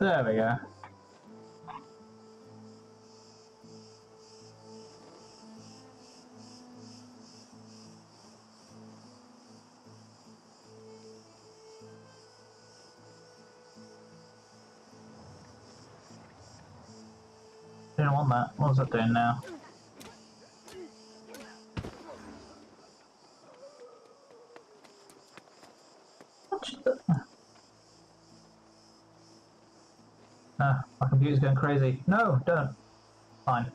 There we go. Didn't want that. What was that doing now? Ah, my computer's going crazy. No, don't. Fine.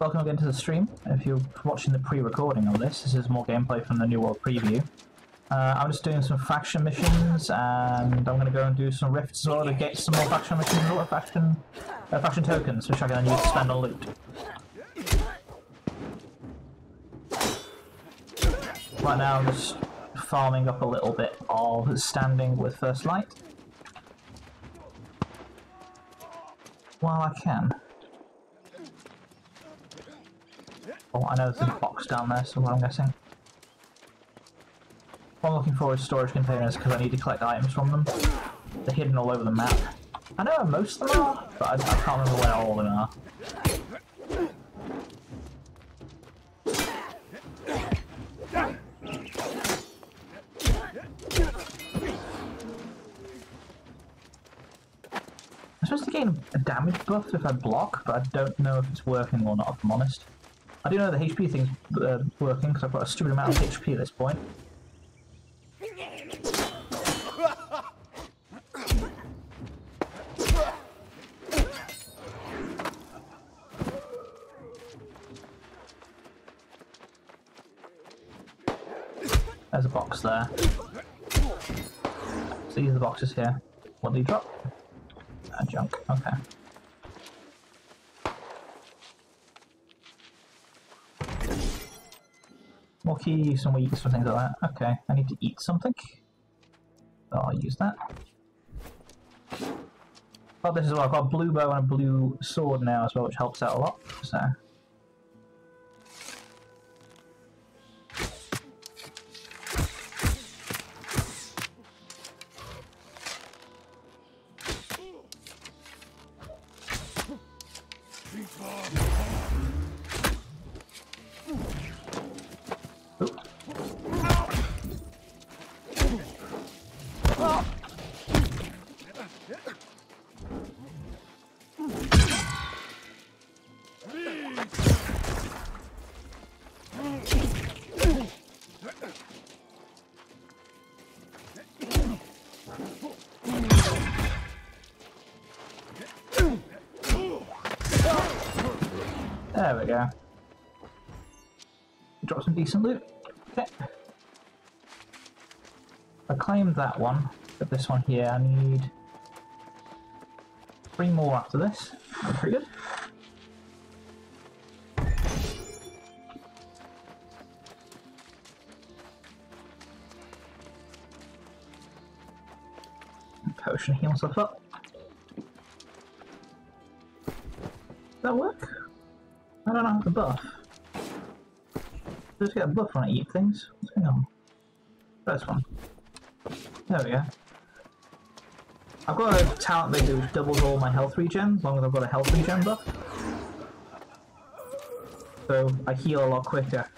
Welcome again to the stream. If you're watching the pre-recording of this, this is more gameplay from the New World preview. I'm just doing some faction missions, and I'm going to go and do some rifts as well to get some more faction missions, a lot of faction tokens, which I can then use to spend on loot. Right now I'm just farming up a little bit of standing with First Light. While I can. Oh, I know there's a box down there somewhere, I'm guessing. What I'm looking for is storage containers because I need to collect items from them. They're hidden all over the map. I know where most of them are, but I can't remember where all of them are. I'm supposed to gain a damage buff if I block, but I don't know if it's working or not, if I'm honest. I do know the HP thing's working because I've got a stupid amount of HP at this point. There's a box there. So these are the boxes here. What do you drop? Junk. Okay. More keys and weeks and things like that. Okay, I need to eat something. So I'll use that. Oh, this is what I've got a blue bow and a blue sword now as well, which helps out a lot. So. There we go. Drop some decent loot. Okay. I claimed that one, but this one here, I need 3 more after this. That's pretty good. Potion heal myself up. Does that work? I don't have the buff. Just get a buff when I eat things. What's going on? First one. There we go. I've got a talent that do doubles all my health regen, as long as I've got a health regen buff. So I heal a lot quicker.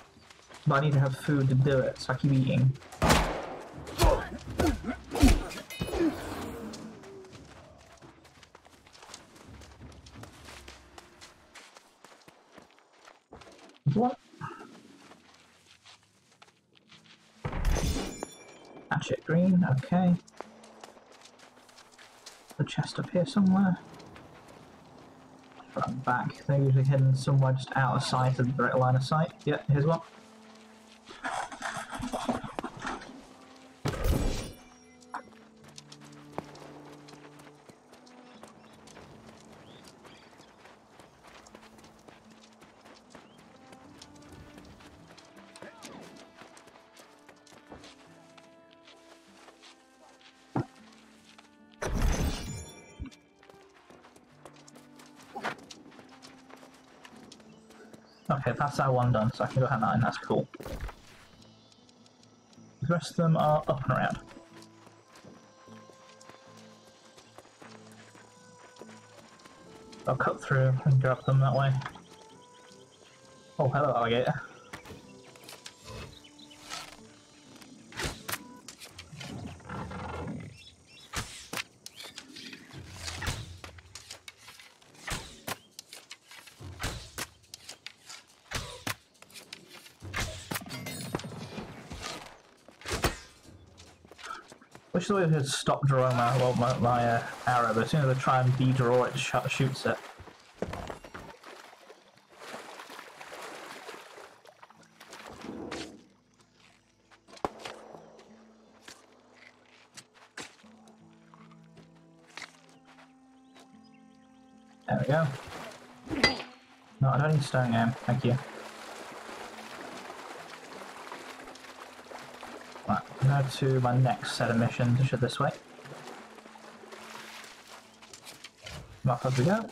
But I need to have food to do it, so I keep eating. What? Hatchet green, okay. The chest up here somewhere. Front back, they're usually hidden somewhere just out of sight of the direct line of sight. Yep, here's one. Okay, that's our one done, so I can go have that in, that's cool. The rest of them are up and around. I'll cut through and grab them that way. Oh, hello, alligator. I wish I could stop drawing my arrow, but as soon as I try and de-draw it, shoots it. There we go. No, I don't need stone aim, thank you. Now to my next set of missions, which are this way. Up as we go. I'm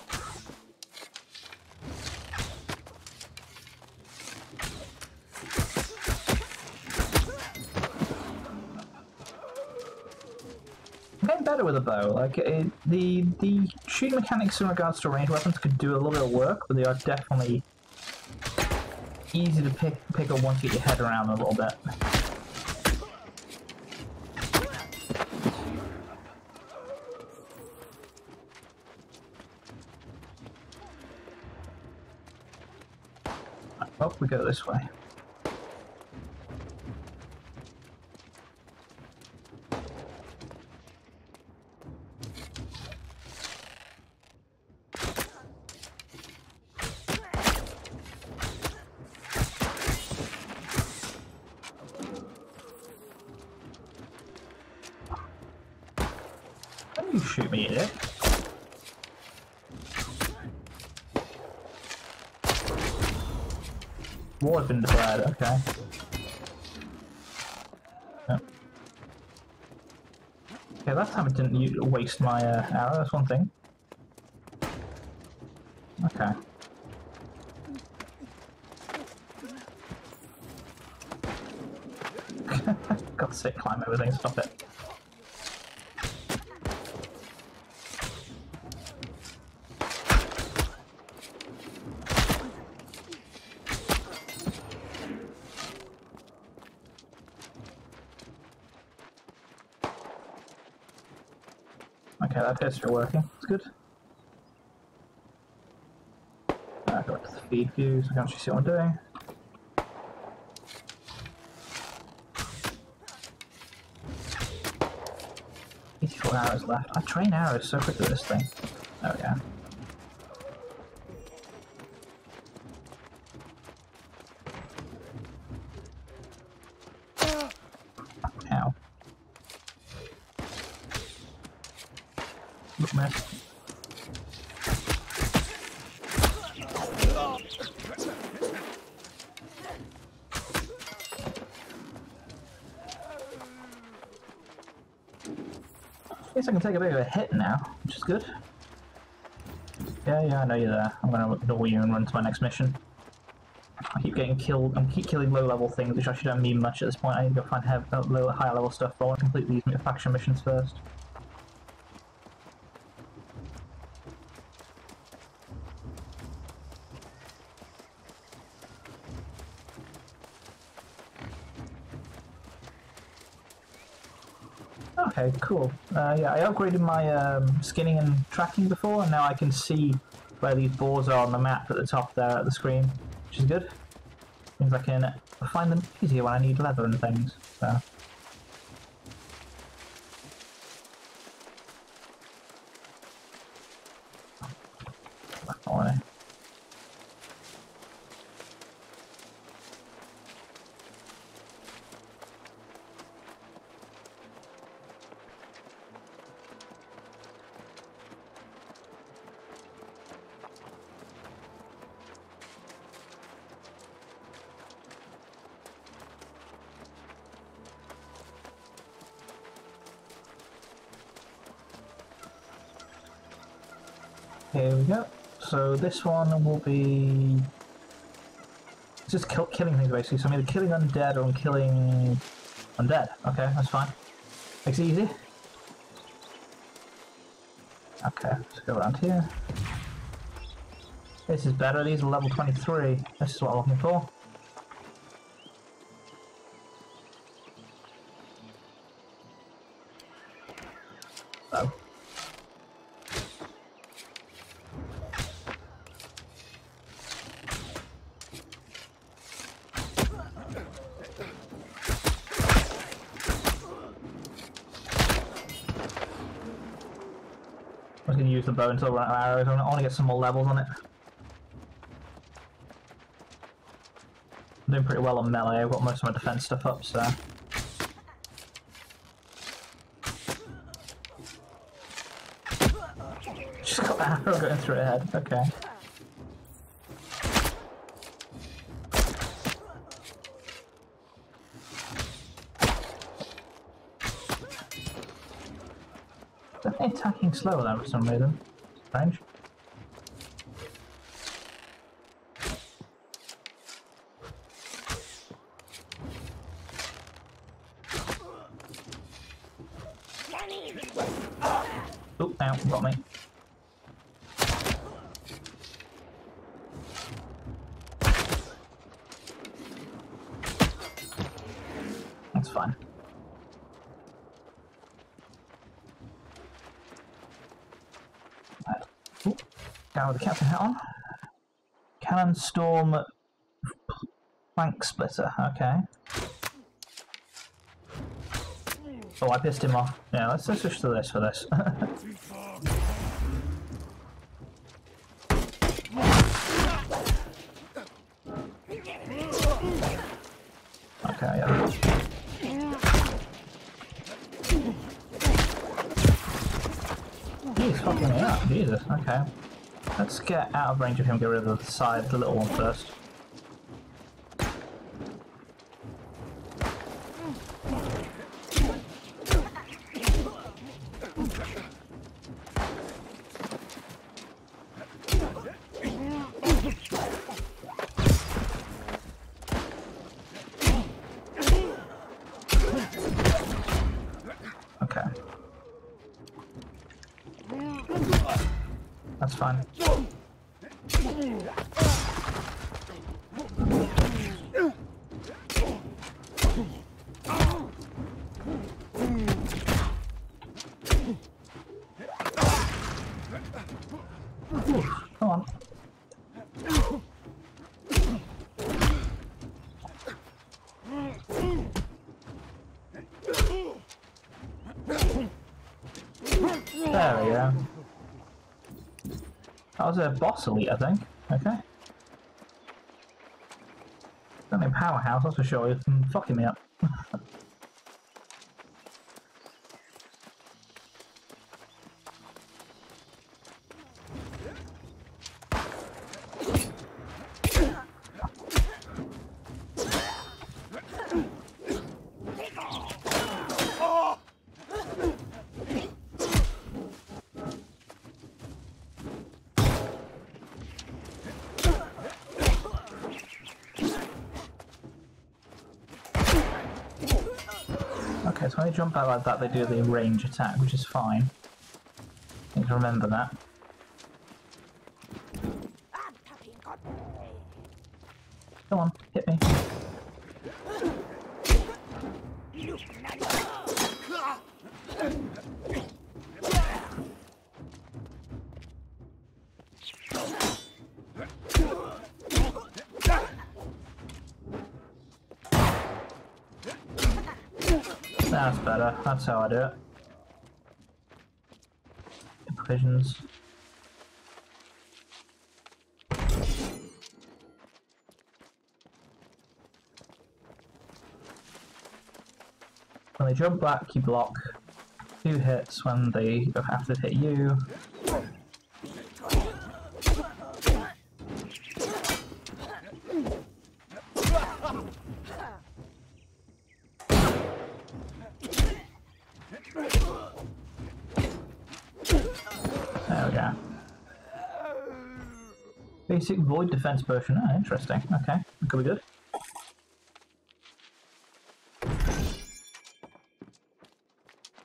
getting better with a bow. Like the shooting mechanics in regards to ranged weapons could do a little bit of work, but they are definitely easy to pick up once you get your head around a little bit. We go this way. Don't you shoot me, idiot. War has been declared, okay. Yep. Okay, last time I didn't waste my arrow, that's one thing. Okay. God's sake, climb everything, stop it. Okay, that tester working. That's good. I go back to the feed view so I can actually see what I'm doing. It's 4 hours left. I train arrows so quickly with this thing. There we go. I guess I can take a bit of a hit now, which is good. Yeah, I know you're there. I'm gonna ignore you and run to my next mission. I keep getting killed. I keep killing low-level things, which actually don't mean much at this point. I need to go find higher-level stuff, but I want to complete these faction missions first. Okay, cool. Yeah, I upgraded my skinning and tracking before, and now I can see where these boars are on the map at the top there at the screen, which is good. Means I can find them easier when I need leather and things. So. Here we go. So this one will be It's just killing things, basically. So I'm either killing undead or I'm killing undead. Okay, that's fine. Makes it easy. Okay, let's go around here. This is better. These are level 23. This is what I'm looking for. Oh. I'm going to use the bow until I run out of arrows. I want to get some more levels on it. I'm doing pretty well on melee. I've got most of my defense stuff up, so... Just got that arrow going through her head. Okay. Definitely attacking slower though for some reason. Strange. Oop, ow, got me. That's fine. Ooh, down with the captain hat on. Cannon storm plank splitter, okay. Oh, I pissed him off. Yeah, let's switch to this for this. Okay, yeah. He's fucking me up, Jesus, okay. Let's get out of range of him, get rid of the side, the little one first. That's fine. Oof, come on. There we go. That was a boss elite, I think. Okay. Don't need powerhouse, that's for sure. You're fucking me up. Okay, so when they jump out like that, they do the range attack, which is fine. Need to remember that. Come on, hit me. That's better, that's how I do it. Get provisions. When they jump back, you block. 2 hits when they have to hit you. Basic void defense version. Oh, interesting. Okay, that could be good.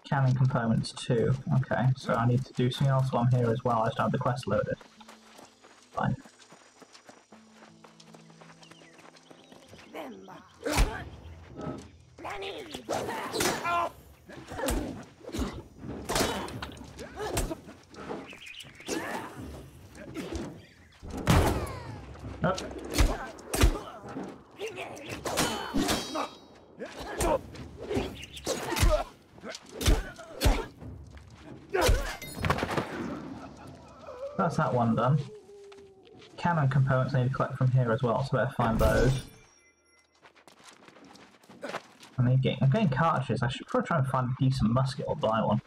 Cannon components too. Okay, so I need to do something else while I'm here as well. I just have the quest loaded. Fine. That's that one done. Cannon components I need to collect from here as well, so I better find those. I'm getting cartridges. I should probably try and find a decent musket or buy one.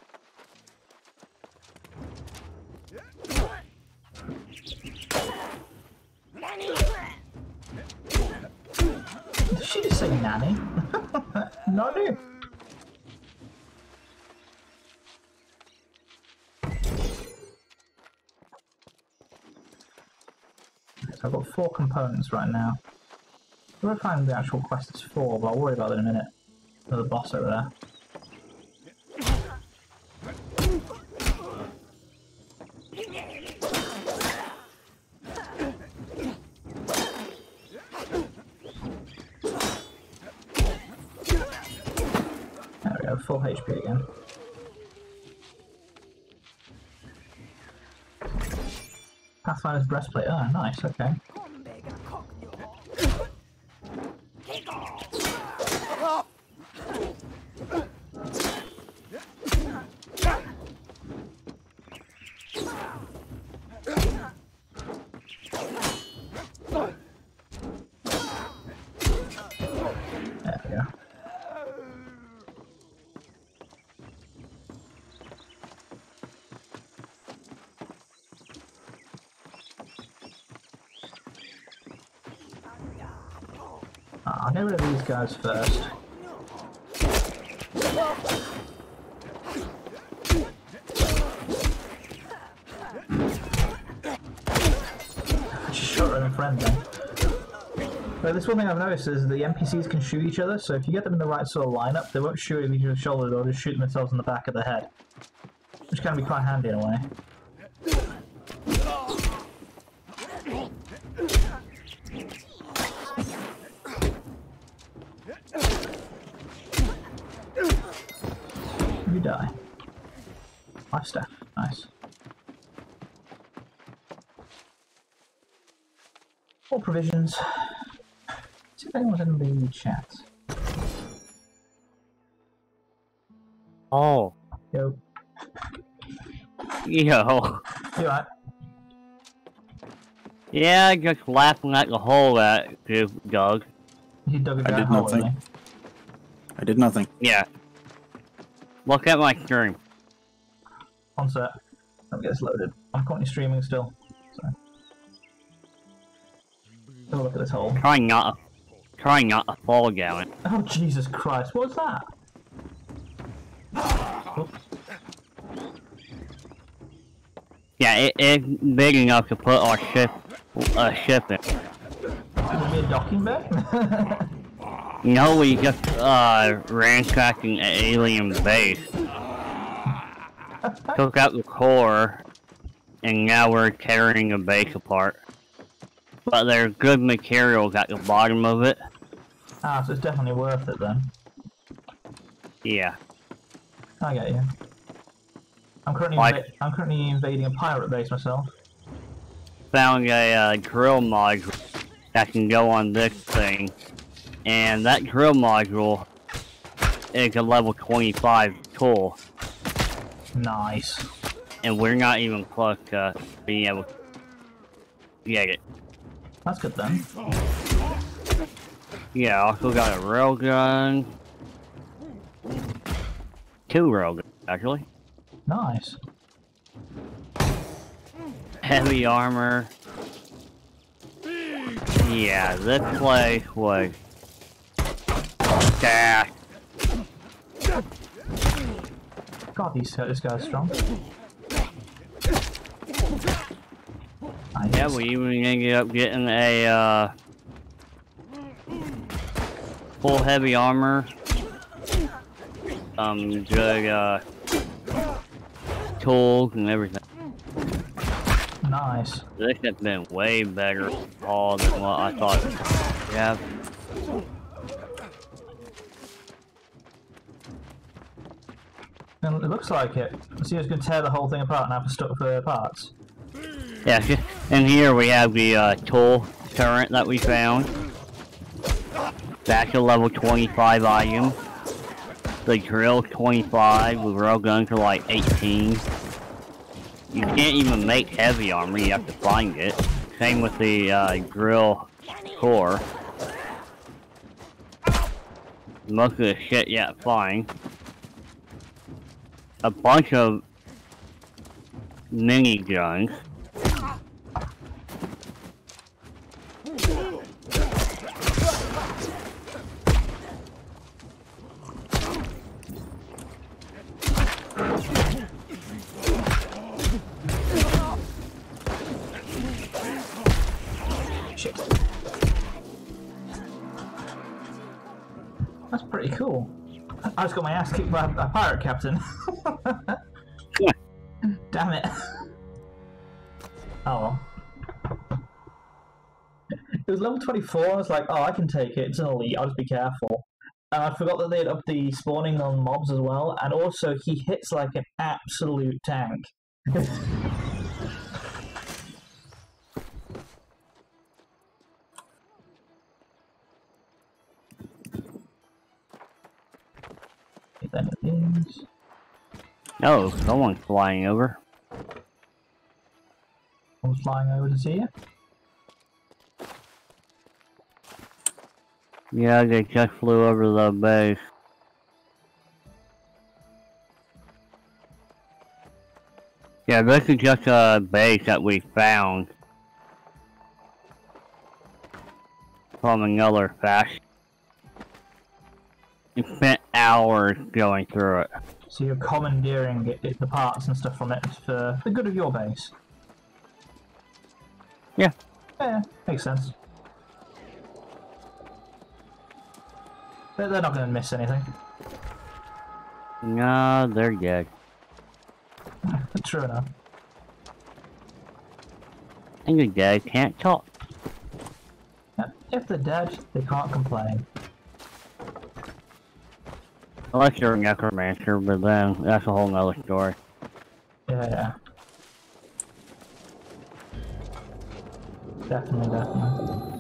Did she just say nanny? Nanny! So I've got 4 components right now. I'm gonna find the actual quest it's for, but I'll worry about it in a minute. There's a boss over there. There we go, full HP again. Pathfinder's breastplate, oh nice, okay. I'll get rid of these guys first. I just shot at a friend then. But this one thing I've noticed is the NPCs can shoot each other, so if you get them in the right sort of lineup, they won't shoot at each other's shoulder, they'll just shoot themselves in the back of the head. Which can be quite handy in a way. Die. Life staff, nice. More provisions. See if anyone's in the chat. Oh. Yo. Yo. You alright? Yeah, just laughing at the hole that you dug. You dug a guy hole, didn't you? I did nothing. Yeah. Look at my stream. One sec. Let me get this loaded. I'm currently streaming still. So. Have a look at this hole. Trying not to fall, Gavin. Oh Jesus Christ! What's that? Oops. Yeah, it is big enough to put our ship in. Would it be a docking bay? No, we just, ransacking an alien base. Took out the core, and now we're tearing the base apart. But there's good materials at the bottom of it. Ah, so it's definitely worth it then. Yeah. I get you. I'm currently invading a pirate base myself. Found a, drill module that can go on this thing. And that drill module is a level 25 tool. Nice. And we're not even close to being able to get it. That's good then. Yeah, also got a railgun. 2 railguns, actually. Nice. Heavy armor. Yeah, this place was... God, this guy's strong. Yeah, we even ended up getting a full heavy armor, good tools and everything. Nice. This has been way better haul than what I thought it would have. And it looks like it. See, it's going to tear the whole thing apart and have to stuck for parts. Yeah, and here we have the tool turret that we found. Back to level 25 item. The drill 25, we were all going to like 18. You can't even make heavy armor, you have to find it. Same with the drill core. Most of the shit, yeah, fine. A bunch of mini guns. That's pretty cool. I just got my ass kicked by a pirate captain. Yeah. Damn it. Oh well. It was level 24, I was like, oh, I can take it, it's an elite, I'll just be careful. And I forgot that they had upped the spawning on mobs as well, and also he hits like an absolute tank. No, someone's flying over. Someone's flying over to see you? Yeah, they just flew over the base. Yeah, this is just a base that we found from another faction. We spent hours going through it. So you're commandeering the parts and stuff from it for the good of your base? Yeah. Yeah, makes sense. They're not going to miss anything. No, they're good. True enough. And your dad can't talk. If they're dead, they can't complain. Unless you're a necromancer, but then that's a whole nother story. Yeah. Definitely, definitely.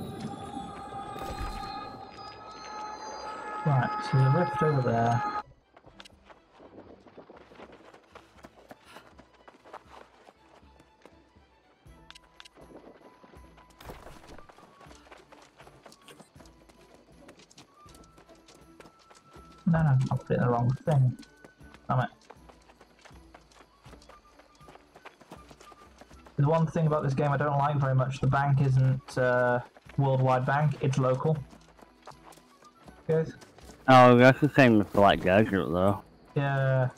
Right, so the rift over there. No, I put it in the wrong thing. Damn it. There's one thing about this game I don't like very much. The bank isn't worldwide bank, it's local. Guys? Oh, that's the same with Black Desert, though. Yeah,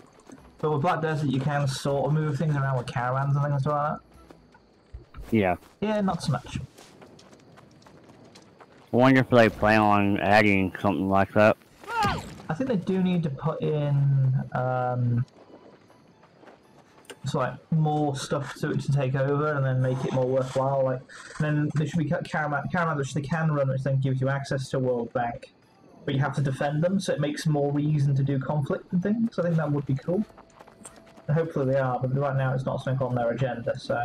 but with Black Desert, you can sort of move things around with caravans and things like that. Yeah. Yeah, not so much. I wonder if they plan on adding something like that. I think they do need to put in, so like more stuff to it to take over and then make it more worthwhile. Like, and then there should be caravans which they can run, which then gives you access to World Bank. But you have to defend them, so it makes more reason to do conflict and things. I think that would be cool. And hopefully they are, but right now it's not something on their agenda, so...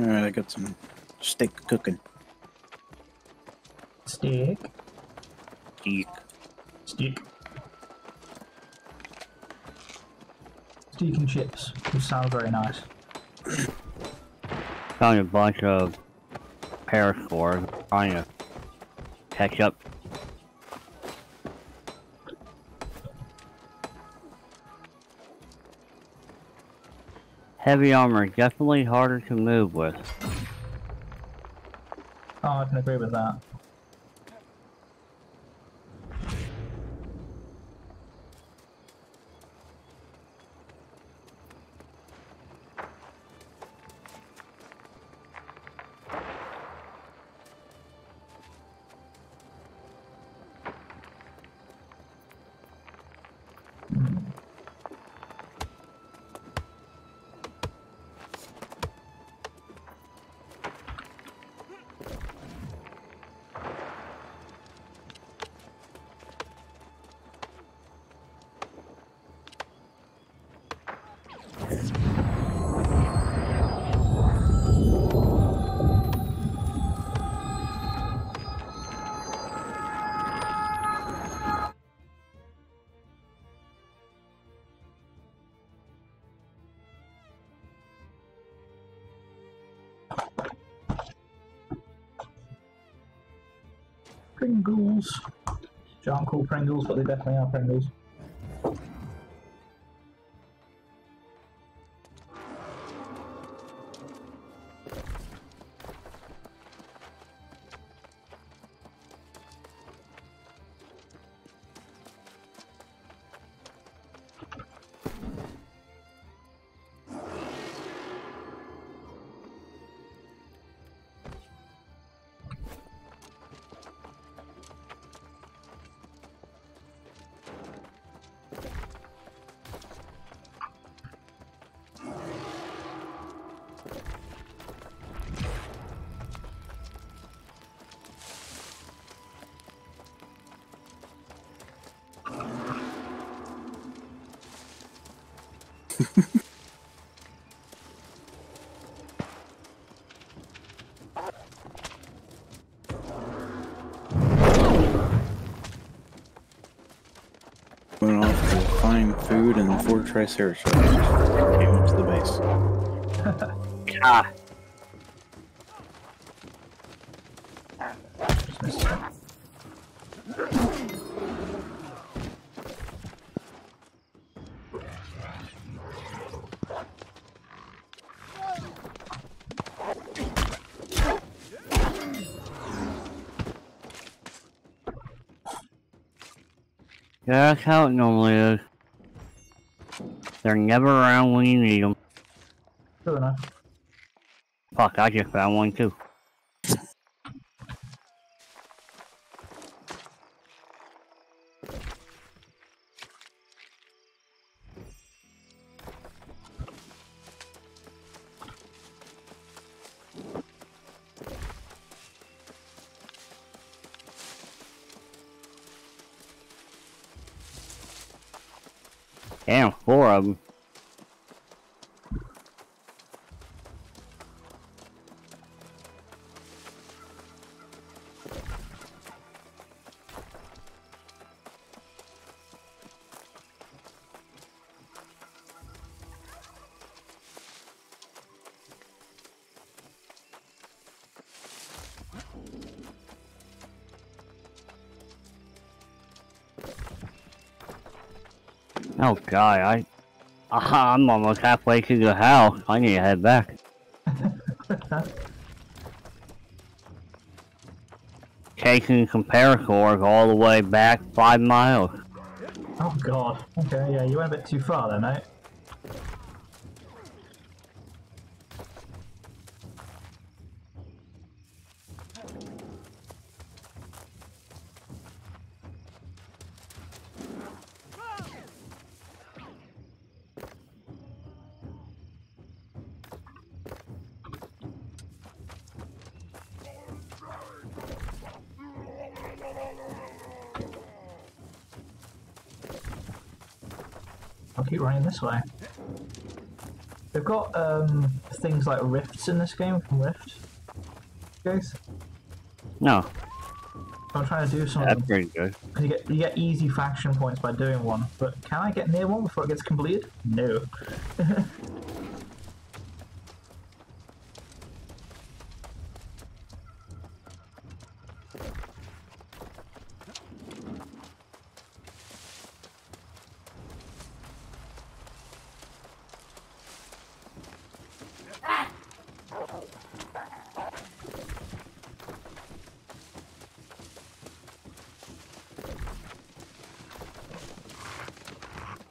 Alright, I got some steak cooking. Steak. Steak. Steak. Steak and chips, which sounds very nice. Found a bunch of parasaurs trying to catch up. Heavy armor, definitely harder to move with. Oh, I can agree with that. Pringles. Which aren't called Pringles, but they definitely are Pringles. Went off to find food and the four triceratops came up to the base. Ah. Yeah, that's how it normally is. They're never around when you need them. Sure enough. Fuck, I just found one too. Damn, four of them. Oh god, I'm almost halfway to the house. I need to head back. Taking some parasaurs all the way back 5 miles. Oh god. Okay, yeah, you went a bit too far there, mate. I'll keep running this way. They've got things like rifts in this game from Rift? Guys? No. I'm trying to do something. That's pretty good. You get easy faction points by doing one, but can I get near one before it gets completed? No.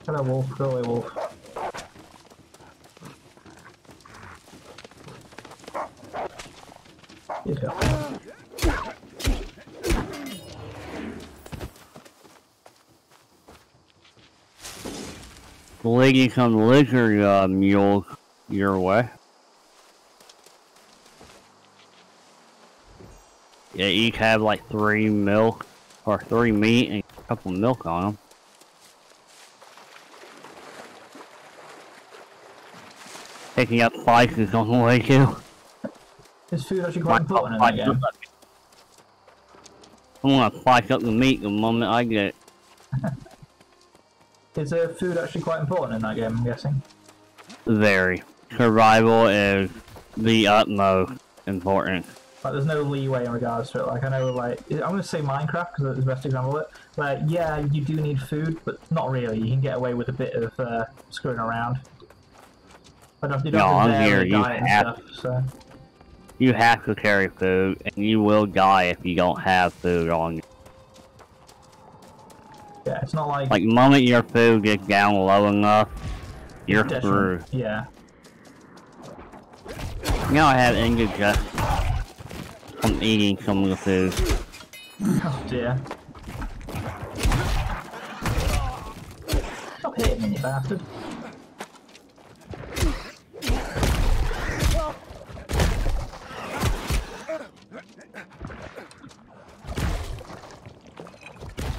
Hello wolf, go away wolf. Here you go. The lady come liquor mule your way. Yeah, each have like 3 milk or 3 meat and a couple of milk on them. Taking up spices on the way too. Is food actually quite important in that game? I'm gonna spice up the meat the moment I get it. Is food actually quite important in that game, I'm guessing? Very. Survival is the utmost importance. Like, there's no leeway in regards to it. Like, I know, like, I'm gonna say Minecraft because it's the best example of it. Like, yeah, you do need food, but not really. You can get away with a bit of screwing around. You have to carry food, and you will die if you don't have food on you. Yeah, it's not like... Like, the moment your food gets down low enough, you're through. Yeah. Now I have indigestion from eating some of the food. Oh dear. Stop hitting me, you bastard.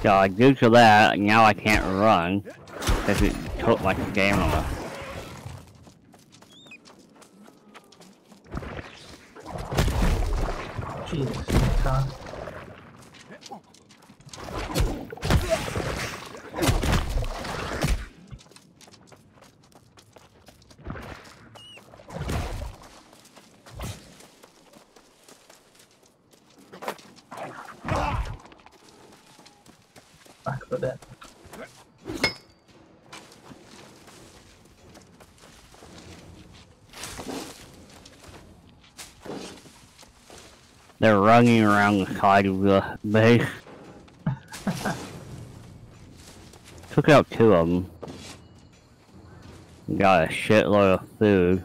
So due to that, now I can't run, because it took like a game over. Jesus, huh? They're running around the side of the base. Took out 2 of them. Got a shitload of food.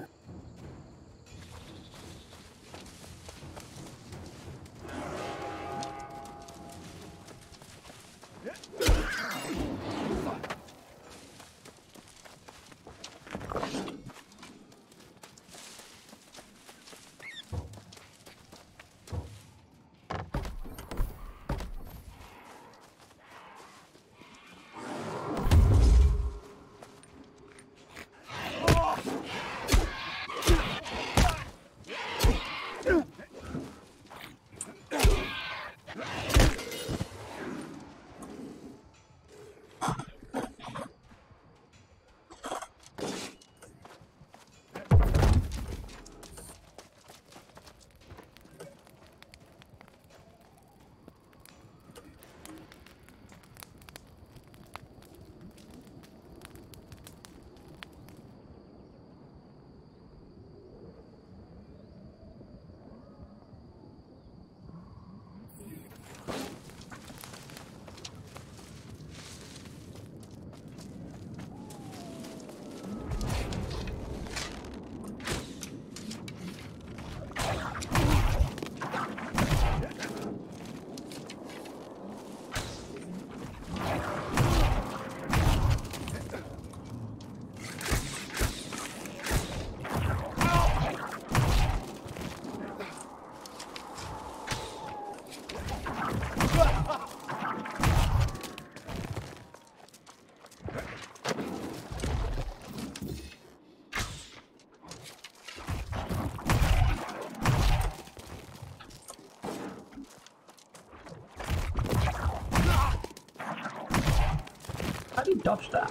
do you dodge that?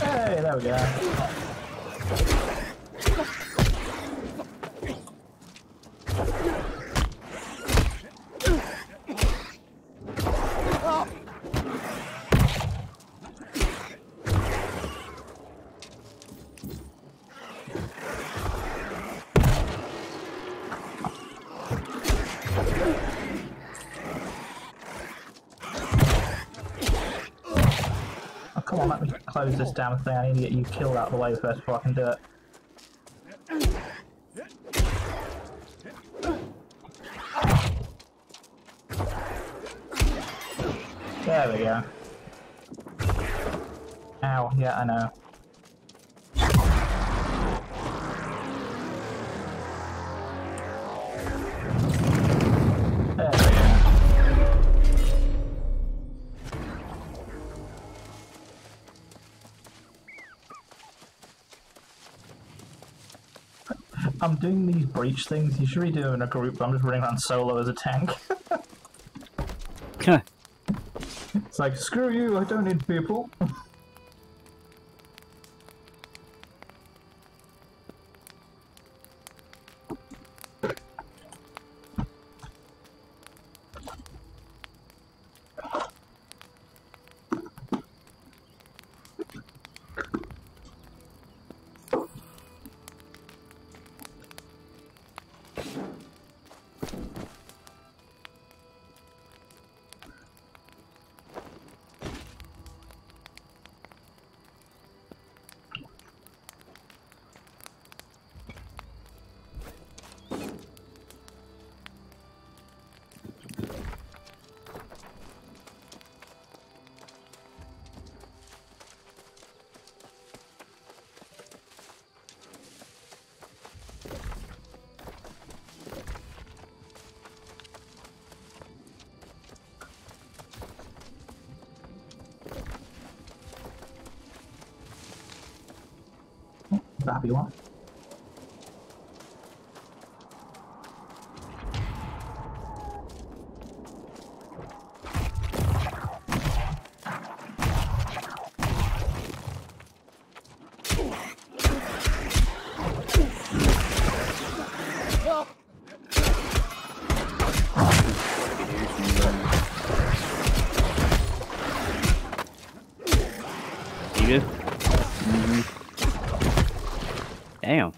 Hey, there we go. Close this damn thing. I need to get you killed out of the way first before I can do it. There we go. Ow, yeah, I know. I'm doing these breach things. You should be doing a group. But I'm just running around solo as a tank. It's like, screw you, I don't need people. Happy one. Damn.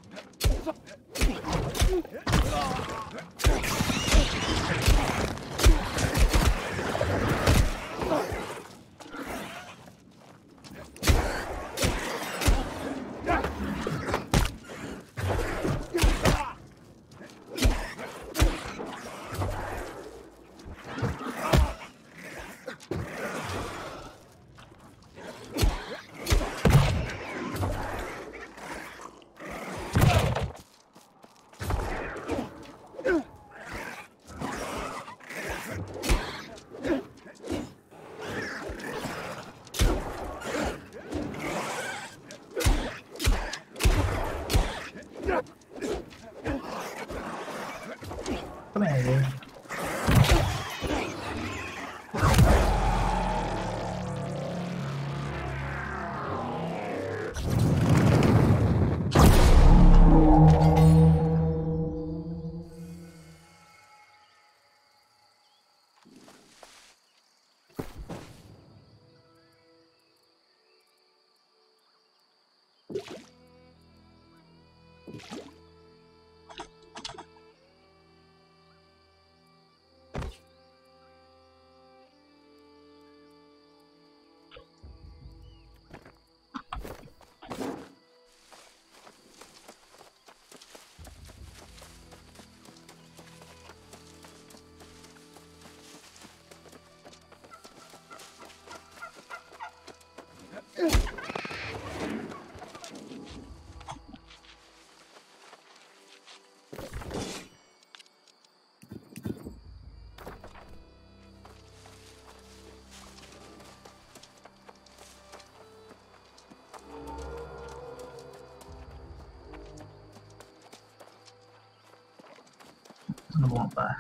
another one there.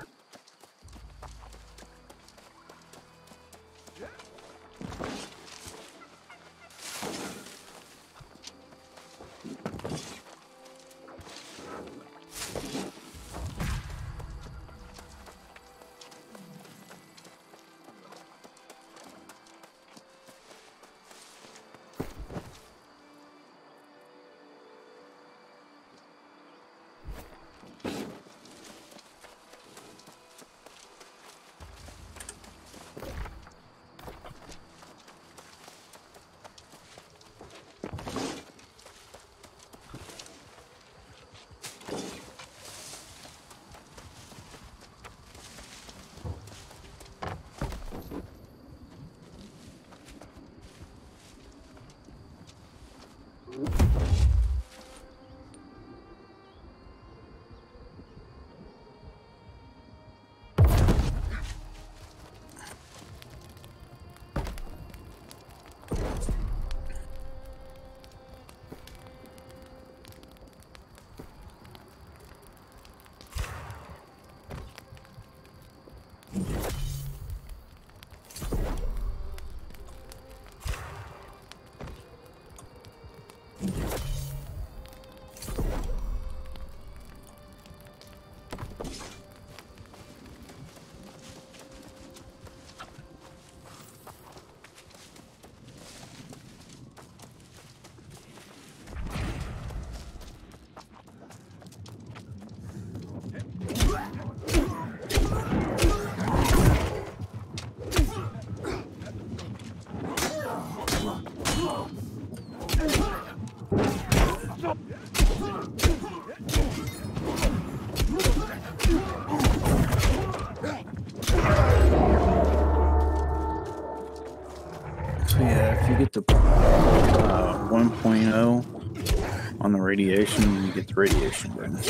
Get to 1.0 on the radiation, and you get the radiation bonus.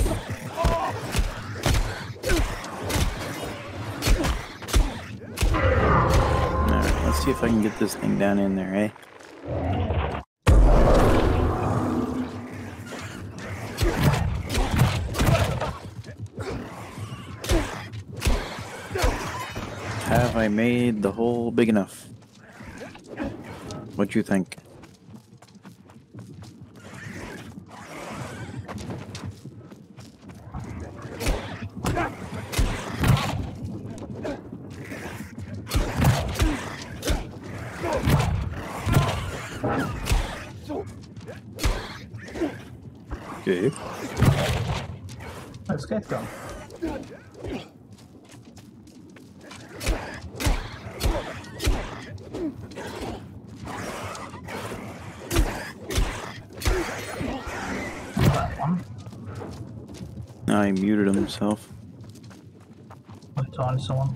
Alright, let's see if I can get this thing down in there, eh? Have I made the hole big enough? What do you think? Okay. Let's get going. He muted himself. It's on someone.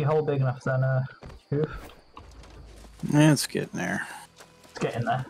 you hole big enough then, Hoof? Yeah, it's getting there. It's getting there.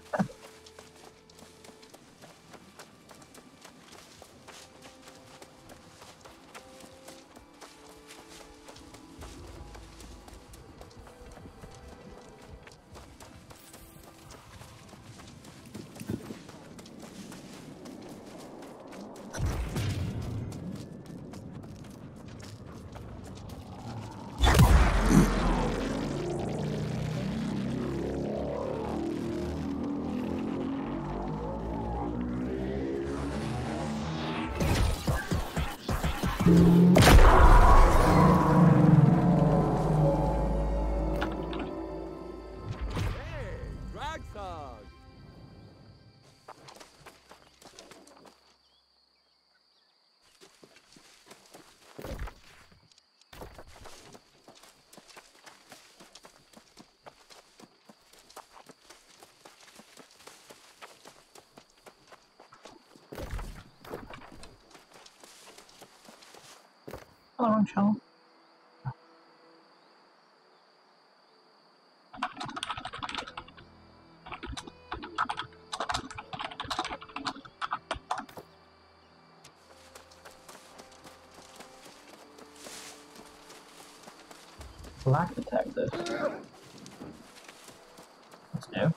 Hello, Sean. Black detective. That's new.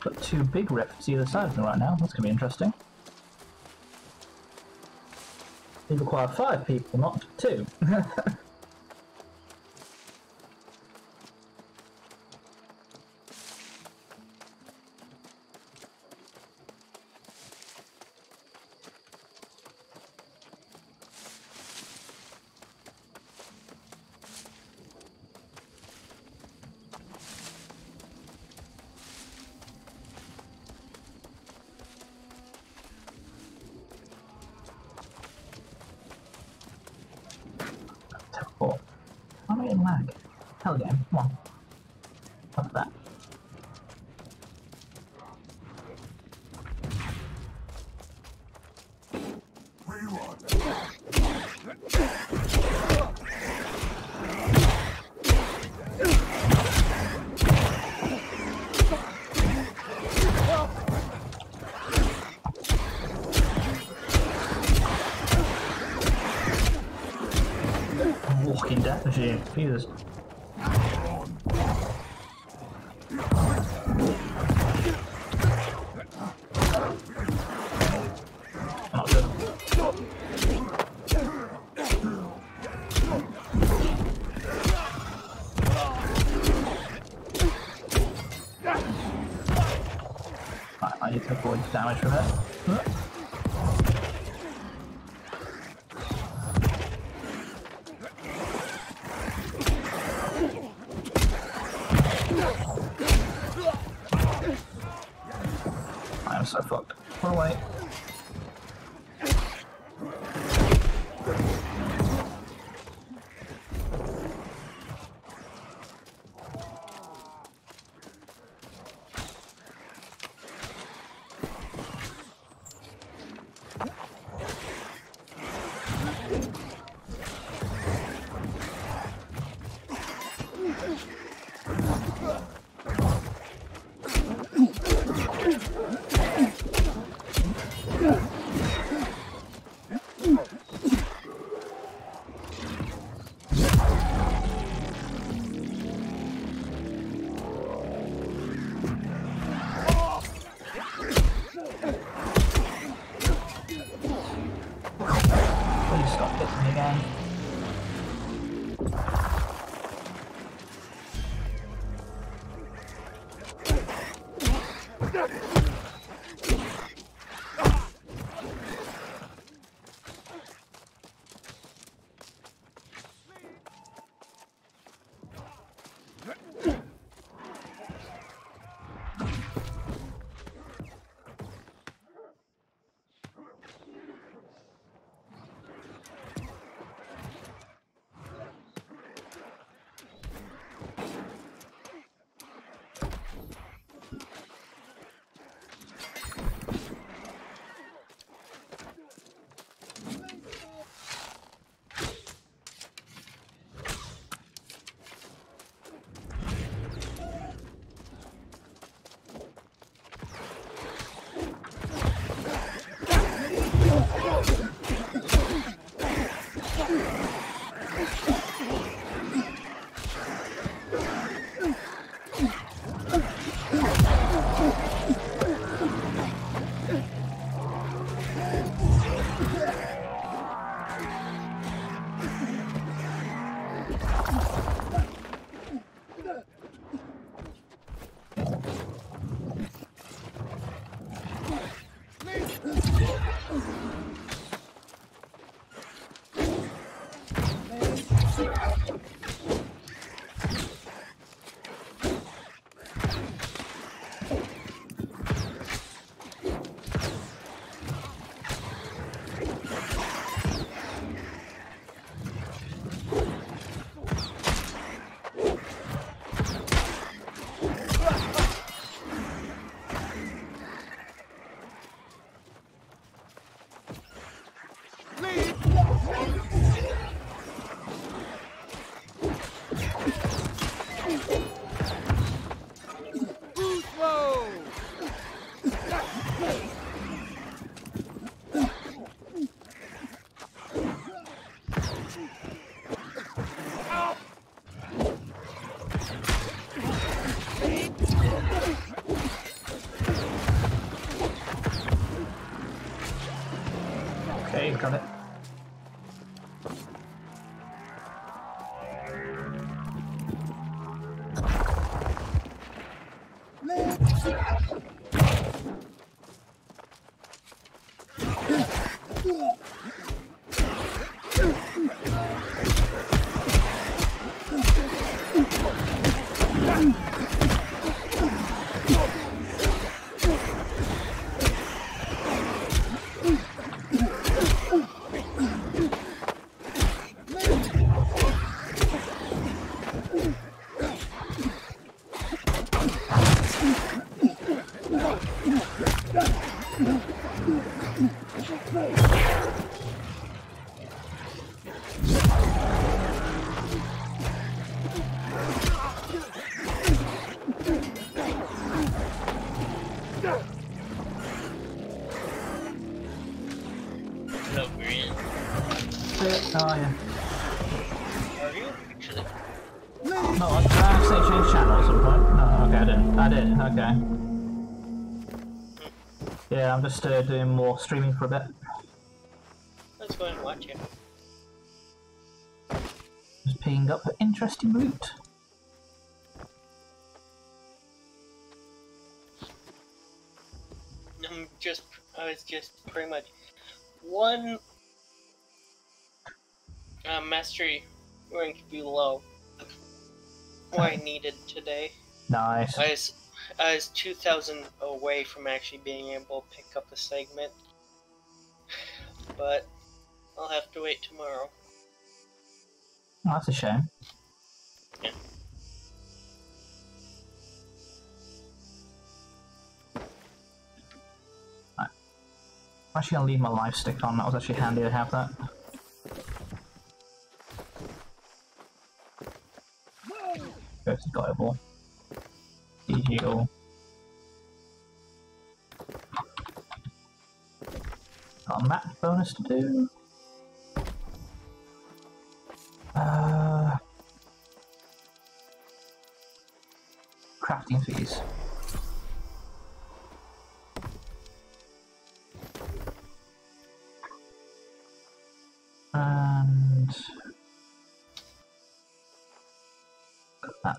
Got two big rifts either side of me right now, that's going to be interesting. They require 5 people, not 2. Walking death machine, Jesus. Damage from it. I am so fucked. Run away. Got it. Yeah, I'm just doing more streaming for a bit. Let's go and watch it. Just picking up an interesting loot. I was just pretty much one mastery rank below what I needed today. Nice. I was 2,000 away from actually being able to pick up a segment, but I'll have to wait tomorrow. Oh, that's a shame. Yeah. Right. I'm actually going to leave my life stick on, that was actually handy to have that. Go to the eyeball. Heal. Got a map bonus to do. Crafting fees. And got that.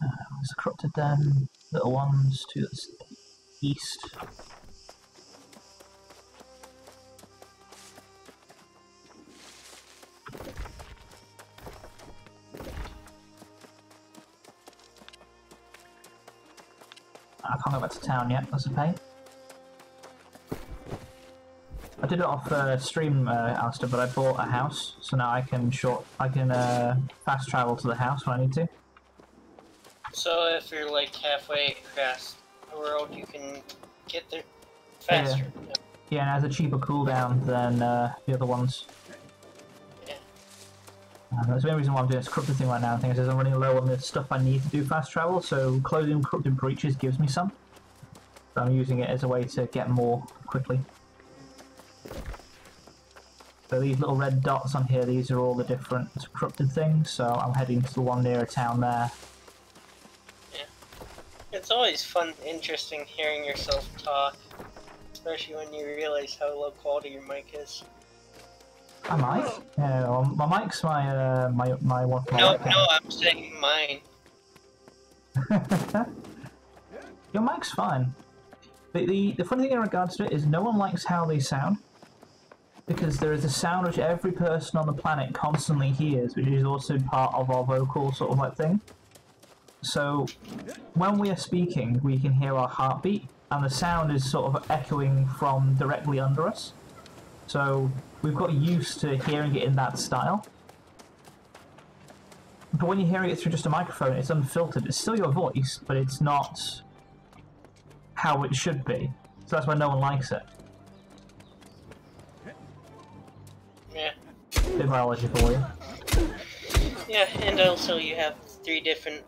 There's a corrupted little ones to the east. I can't go back to town yet, that's a pain. I did it off stream, Alistair, but I bought a house, so now I can fast travel to the house when I need to. So if you're like halfway across the world, you can get there faster. Yeah, yeah, and it has a cheaper cooldown than the other ones. Yeah. That's the main reason why I'm doing this corrupted thing right now. I think is I'm running low on the stuff I need to do fast travel, so closing corrupted breaches gives me some. So I'm using it as a way to get more quickly. So these little red dots on here, these are all the different corrupted things, so I'm heading to the one nearer town there. It's always fun, interesting hearing yourself talk, especially when you realize how low quality your mic is. My mic? Yeah, well, my mic's my one. No, I'm saying mine. Your mic's fine. The funny thing in regards to it is no one likes how they sound, because there is a sound which every person on the planet constantly hears, which is also part of our vocal sort of like thing. So, when we are speaking, we can hear our heartbeat, and the sound is sort of echoing from directly under us. So, we've got used to hearing it in that style. But when you're hearing it through just a microphone, it's unfiltered. It's still your voice, but it's not how it should be. So that's why no one likes it. Yeah. Good biology for you. Yeah, and also you have 3 different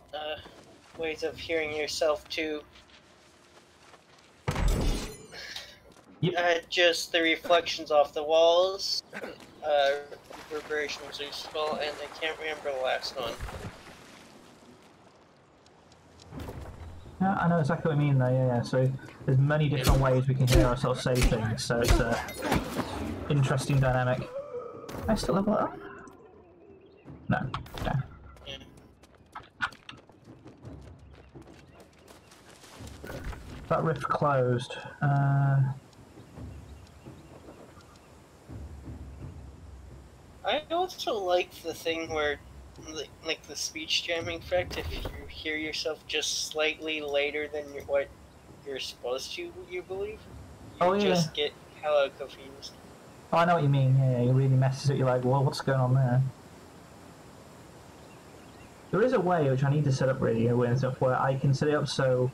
ways of hearing yourself too. Yep. Just the reflections off the walls, reverberations are small, and I can't remember the last one. Yeah, I know exactly what I mean though, yeah. So there's many different ways we can hear ourselves say things, so it's an interesting dynamic. Can I still level up? No, no. That rift closed. I also like the thing where, like the speech jamming effect, if you hear yourself just slightly later than what you're supposed to, you believe. You just get hella confused. Oh, I know what you mean, yeah, it really messes up, you're like, well, what's going on there? There is a way, which I need to set up really, and stuff, where I can set it up so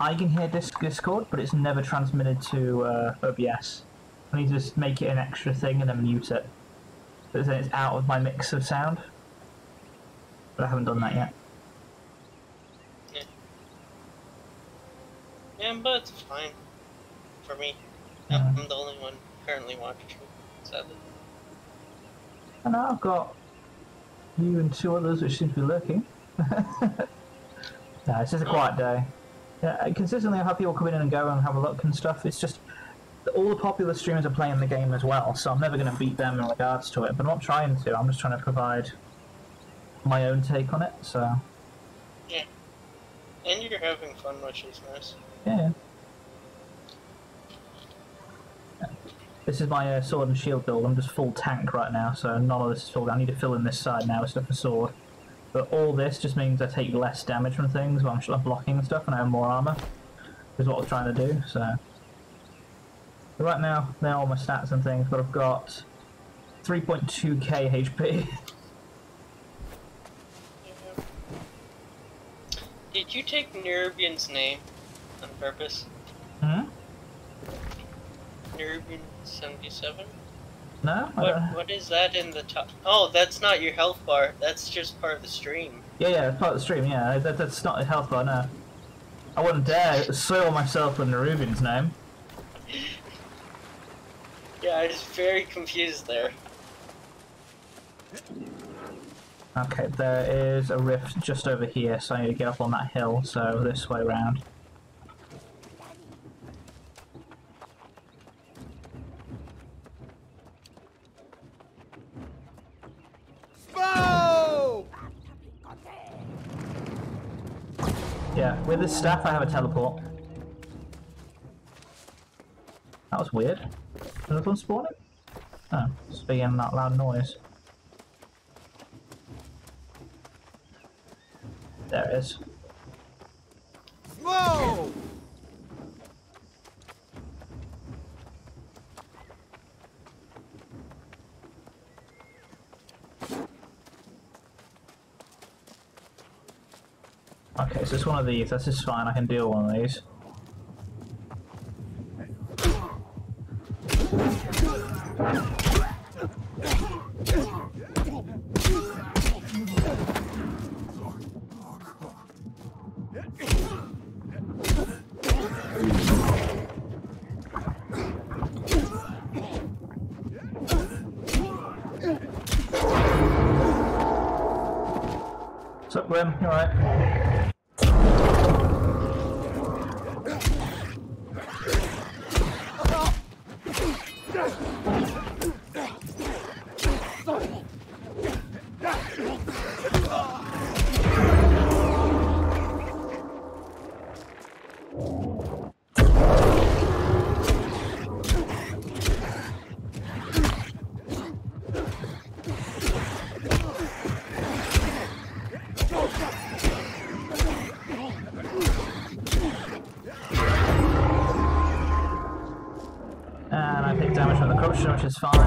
I can hear Discord, but it's never transmitted to OBS. I need to just make it an extra thing and then mute it. But then it's out of my mix of sound. But I haven't done that yet. Yeah. Yeah, but it's fine. For me. Yeah. I'm the only one currently watching, sadly. And now I've got you and two others which seem to be lurking. No, it's just a quiet day. Yeah, consistently I have people come in and go and have a look and stuff. It's just all the popular streamers are playing the game as well, so I'm never going to beat them in regards to it, but I'm not trying to, I'm just trying to provide my own take on it, so... Yeah. And you're having fun, which is nice. Yeah. This is my sword and shield build, I'm just full tank right now, so none of this is filled. I need to fill in this side now with stuff for sword. But all this just means I take less damage from things while I'm blocking and stuff, and I have more armor, is what I was trying to do, so... But right now, they're all my stats and things, but I've got 3.2k HP. Yeah. Did you take Nerubian's name on purpose? Hmm? Nerubian 77? No, I don't. What is that in the top? Oh, that's not your health bar, that's just part of the stream. Yeah, yeah, it's part of the stream, yeah. That's not a health bar, no. I wouldn't dare soil myself with Nerubian's name. Yeah, I was very confused there. Okay, there is a rift just over here, so I need to get up on that hill, so this way round. Whoa! Yeah, with this staff I have a teleport. That was weird. Did another one spawn it? Oh, it's being that loud noise. There it is. Whoa! Okay, so it's one of these. That's just fine. I can deal with one of these. It's fine.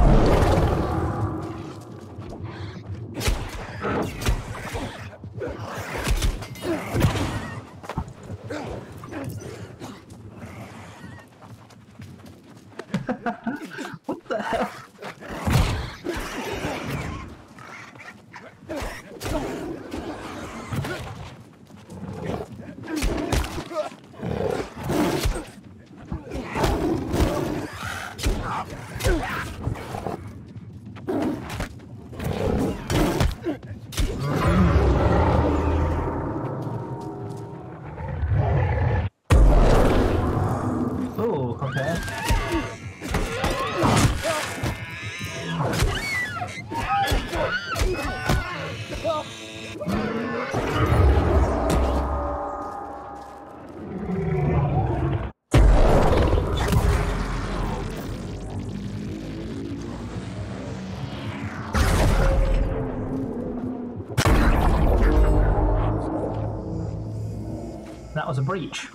That was a breach.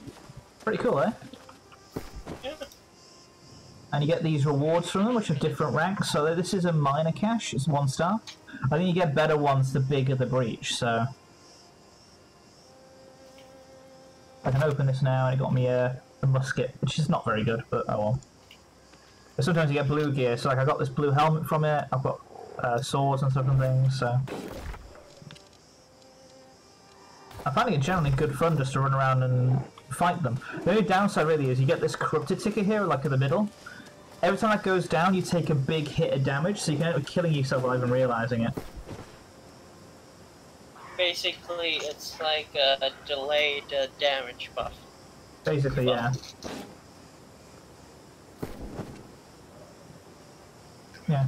Pretty cool, eh? Yeah. and you get these rewards from them, which are different ranks. So this is a minor cache, it's 1 star. I think you get better ones the bigger the breach, so... I can open this now, and it got me a musket, which is not very good, but oh well. But sometimes you get blue gear, so like I got this blue helmet from it, I've got swords and stuff and things, so... I'm finding it generally good fun just to run around and fight them. The only downside really is you get this corrupted ticker here, like in the middle. Every time that goes down, you take a big hit of damage, so you can end up killing yourself without even realizing it. Basically, it's like a delayed damage buff. Basically, yeah. Yeah.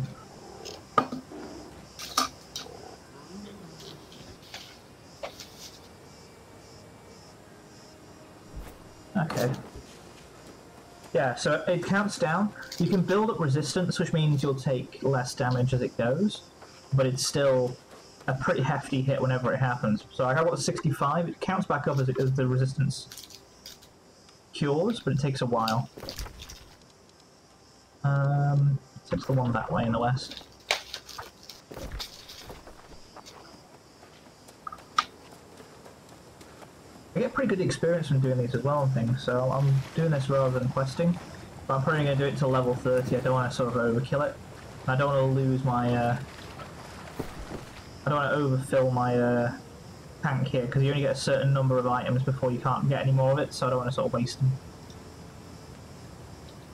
Okay. Yeah, so it counts down. You can build up resistance, which means you'll take less damage as it goes, but it's still a pretty hefty hit whenever it happens. So I got 65. It counts back up as it goes. The resistance cures, but it takes a while. It's the one that way in the west. I get pretty good experience from doing these as well and things, so I'm doing this rather than questing. But I'm probably going to do it till level 30, I don't want to sort of overkill it. I don't want to lose my, I don't want to overfill my tank here, because you only get a certain number of items before you can't get any more of it, so I don't want to sort of waste them.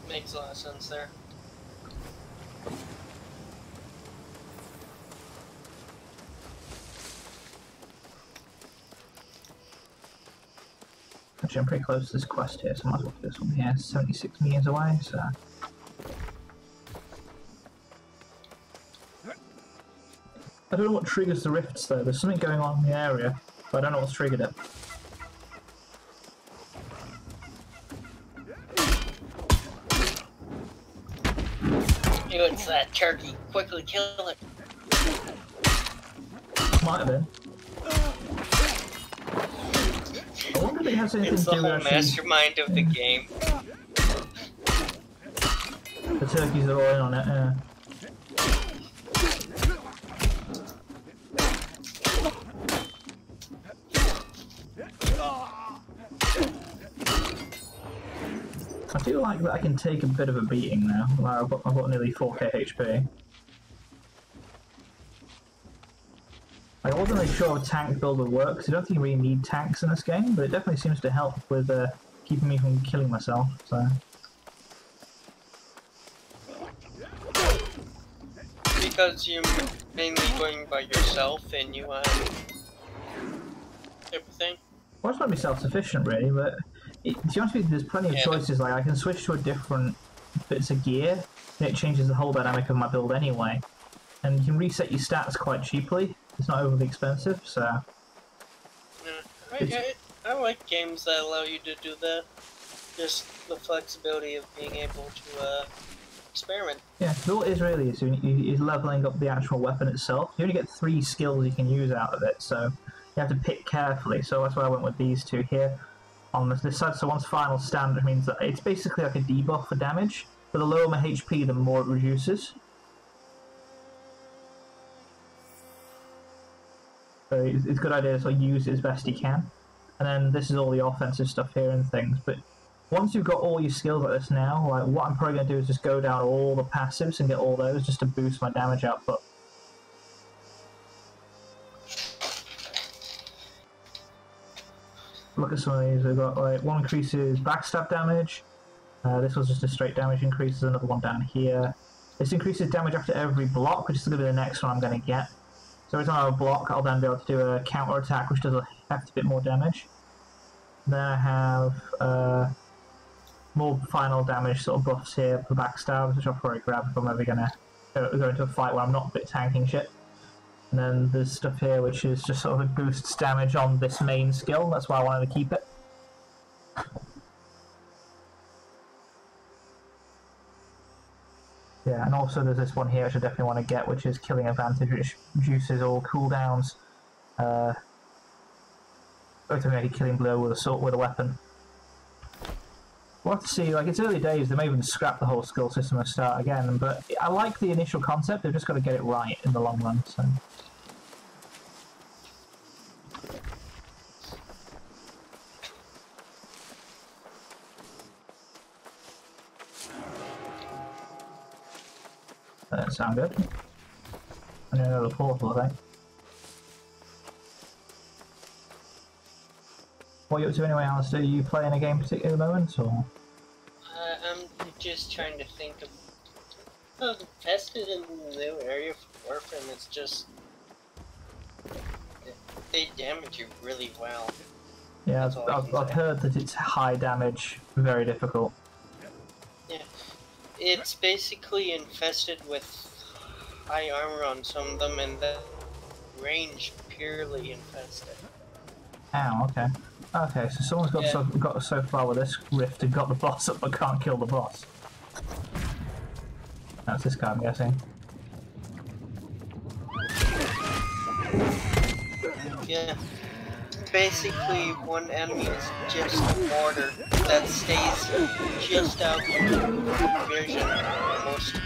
Makes a lot of sense there. Actually, I'm pretty close to this quest here, so I might as well do this one here. It's 76 meters away, so... I don't know what triggers the rifts, though. There's something going on in the area, but I don't know what's triggered it. Ew, it's that turkey. Quickly kill it. Might have been. I wonder if it has anything to do with the whole mastermind of the game. The turkeys are all in on it, yeah. I do like that I can take a bit of a beating now. Like I've got nearly 4k HP. I wasn't really sure how tank build would work, because I don't think you really need tanks in this game, but it definitely seems to help with keeping me from killing myself, so... Because you're mainly going by yourself and you everything? Well, it's not be self-sufficient really, but... to be honest with you, there's plenty of choices, like I can switch to a different bits of gear, and it changes the whole dynamic of my build anyway. And you can reset your stats quite cheaply. It's not overly expensive, so... I like games that allow you to do that. Just the flexibility of being able to experiment. Yeah, all it is really is leveling up the actual weapon itself. You only get 3 skills you can use out of it, so you have to pick carefully. So that's why I went with these two here on this side. So one's final standard means that it's basically like a debuff for damage, but the lower my HP, the more it reduces. So it's a good idea to sort of use it as best you can. And then this is all the offensive stuff here and things, but once you've got all your skills like this now, like what I'm probably going to do is just go down all the passives and get all those just to boost my damage output. Look at some of these, we've got like one increases backstab damage, this was just a straight damage increase, there's another one down here. This increases damage after every block, which is going to be the next one I'm going to get. So every time I block, I'll then be able to do a counter attack, which does a hefty bit more damage. Then I have more final damage sort of buffs here for backstabs, which I'll probably grab if I'm ever going to go into a fight where I'm not bit tanking shit. And then there's stuff here which is just sort of it boosts damage on this main skill, that's why I wanted to keep it. Yeah, and also there's this one here which I definitely want to get, which is Killing Advantage, which reduces all cooldowns. Automatic killing blow with a weapon. We'll have to see. Like, it's early days. They may even scrap the whole skill system and start again. But I like the initial concept. They've just got to get it right in the long run. So. That sound good. I need another portal, I think. What are you up to anyway, Alistair? Are you playing a game particular moment, or...? I'm just trying to think of... Oh, the best is in the new area for Warframe, it's just... They damage you really well. Yeah, I've heard that it's high damage, very difficult. Yeah. It's basically infested with high armor on some of them, and the range purely infested. Ow, okay. Okay, so someone's got, got so far with this rift and got the boss up but can't kill the boss. That's this guy, I'm guessing. Yeah. Basically, one enemy is just a mortar that stays just out of the vision almost.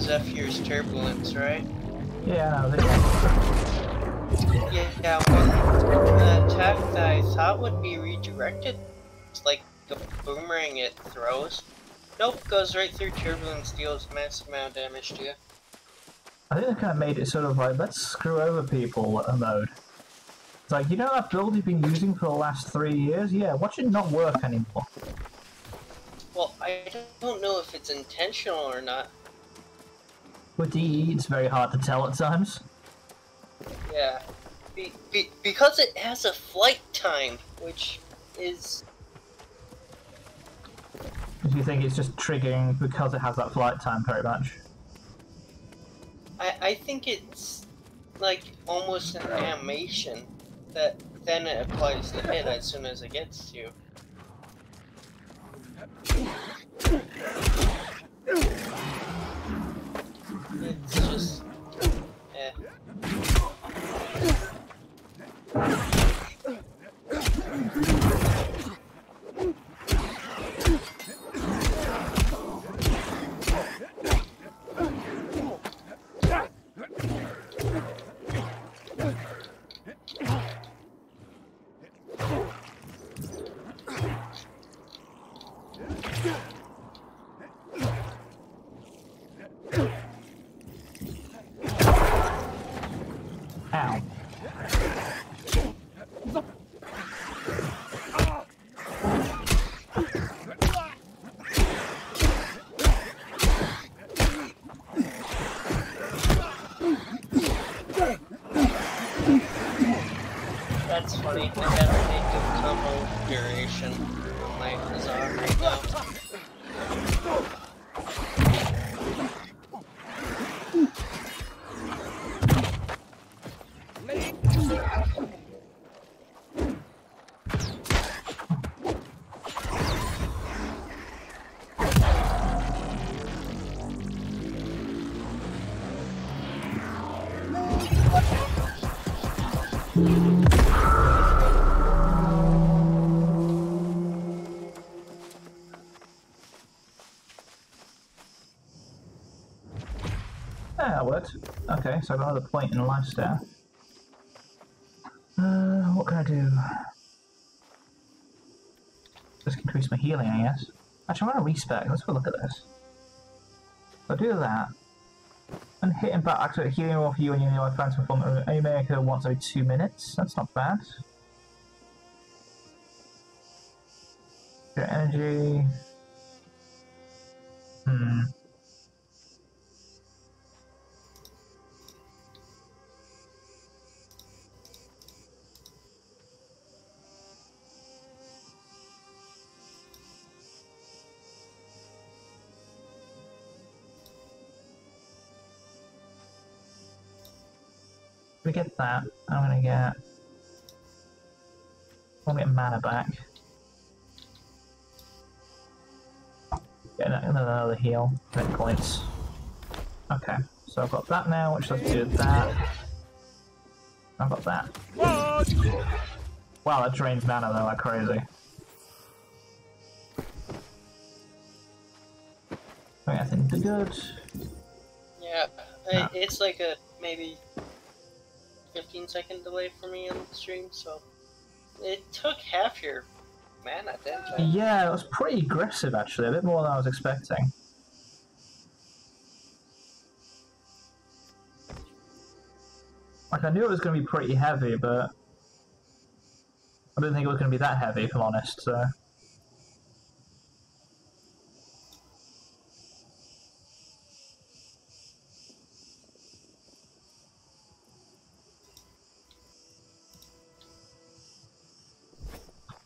Zephyr's turbulence, right? Yeah, I know. Yeah, well, the attack that I thought would be redirected, it's like the boomerang it throws. Nope, goes right through turbulence, deals massive amount of damage to you. I think they kind of made it sort of like, let's screw over people at a mode. It's like, you know that build you've been using for the last 3 years? Yeah, watch it not work anymore. Well, I don't know if it's intentional or not. With DE, it's very hard to tell at times. Yeah, because it has a flight time, which is... Do you think it's just triggering because it has that flight time, pretty much? I think it's like almost an animation that then it applies the hit as soon as it gets to you. It's just... yeah. That's funny, I have a negative combo duration on my Bizarre right now. Okay, so I've got another point in the lifestyle. What can I do? Just increase my healing, I guess. Actually, I want to respec. Let's have a look at this. I'll do that. And hitting back, actually, healing off you and your new friends perform only may occur once every 2 minutes. That's not bad. Your energy. We get that. I'm gonna get. I'll get mana back. Get another heal, hit points. Okay, so I've got that now, which does do that. I've got that. What? Wow, that drains mana though, like crazy. Okay, I think they're good. Yeah, no. It's like a maybe 15-second delay for me on the stream, so it took half your mana, didn't it? Yeah, it was pretty aggressive actually, a bit more than I was expecting. Like, I knew it was going to be pretty heavy, but I didn't think it was going to be that heavy, if I'm honest, so...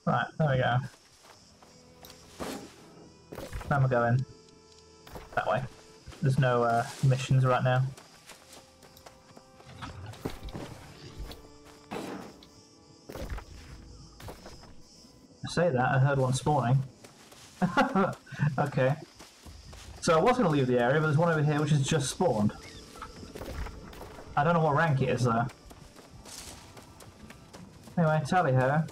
Right, there we go. Now we're going that way. There's no missions right now. I say that, I heard one spawning. Okay. So I was going to leave the area, but there's one over here which has just spawned. I don't know what rank it is though. Anyway, tally ho.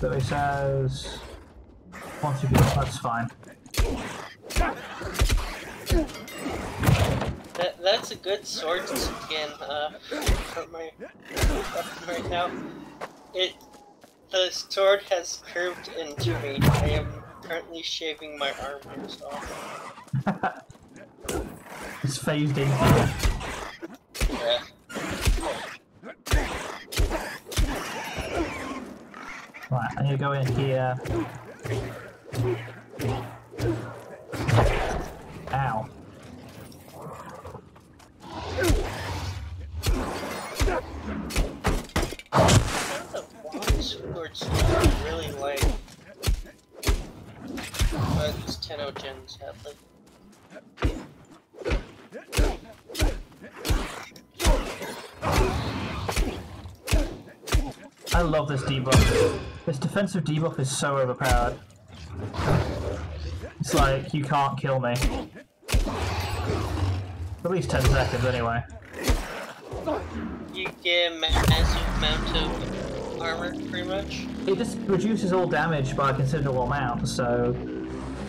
So he says, once you do it, that's fine. That's a good sword skin from my weapon right now. The sword has curved into me. I am currently shaving my armor, so... It's phased in. Yeah. Right, I need to go in here. Ow. The long swords are really light. But these 10-0 gens have like... I love this debuff. This defensive debuff is so overpowered. It's like, you can't kill me. At least 10 seconds anyway. You get a massive amount of armor, pretty much. It just reduces all damage by a considerable amount, so...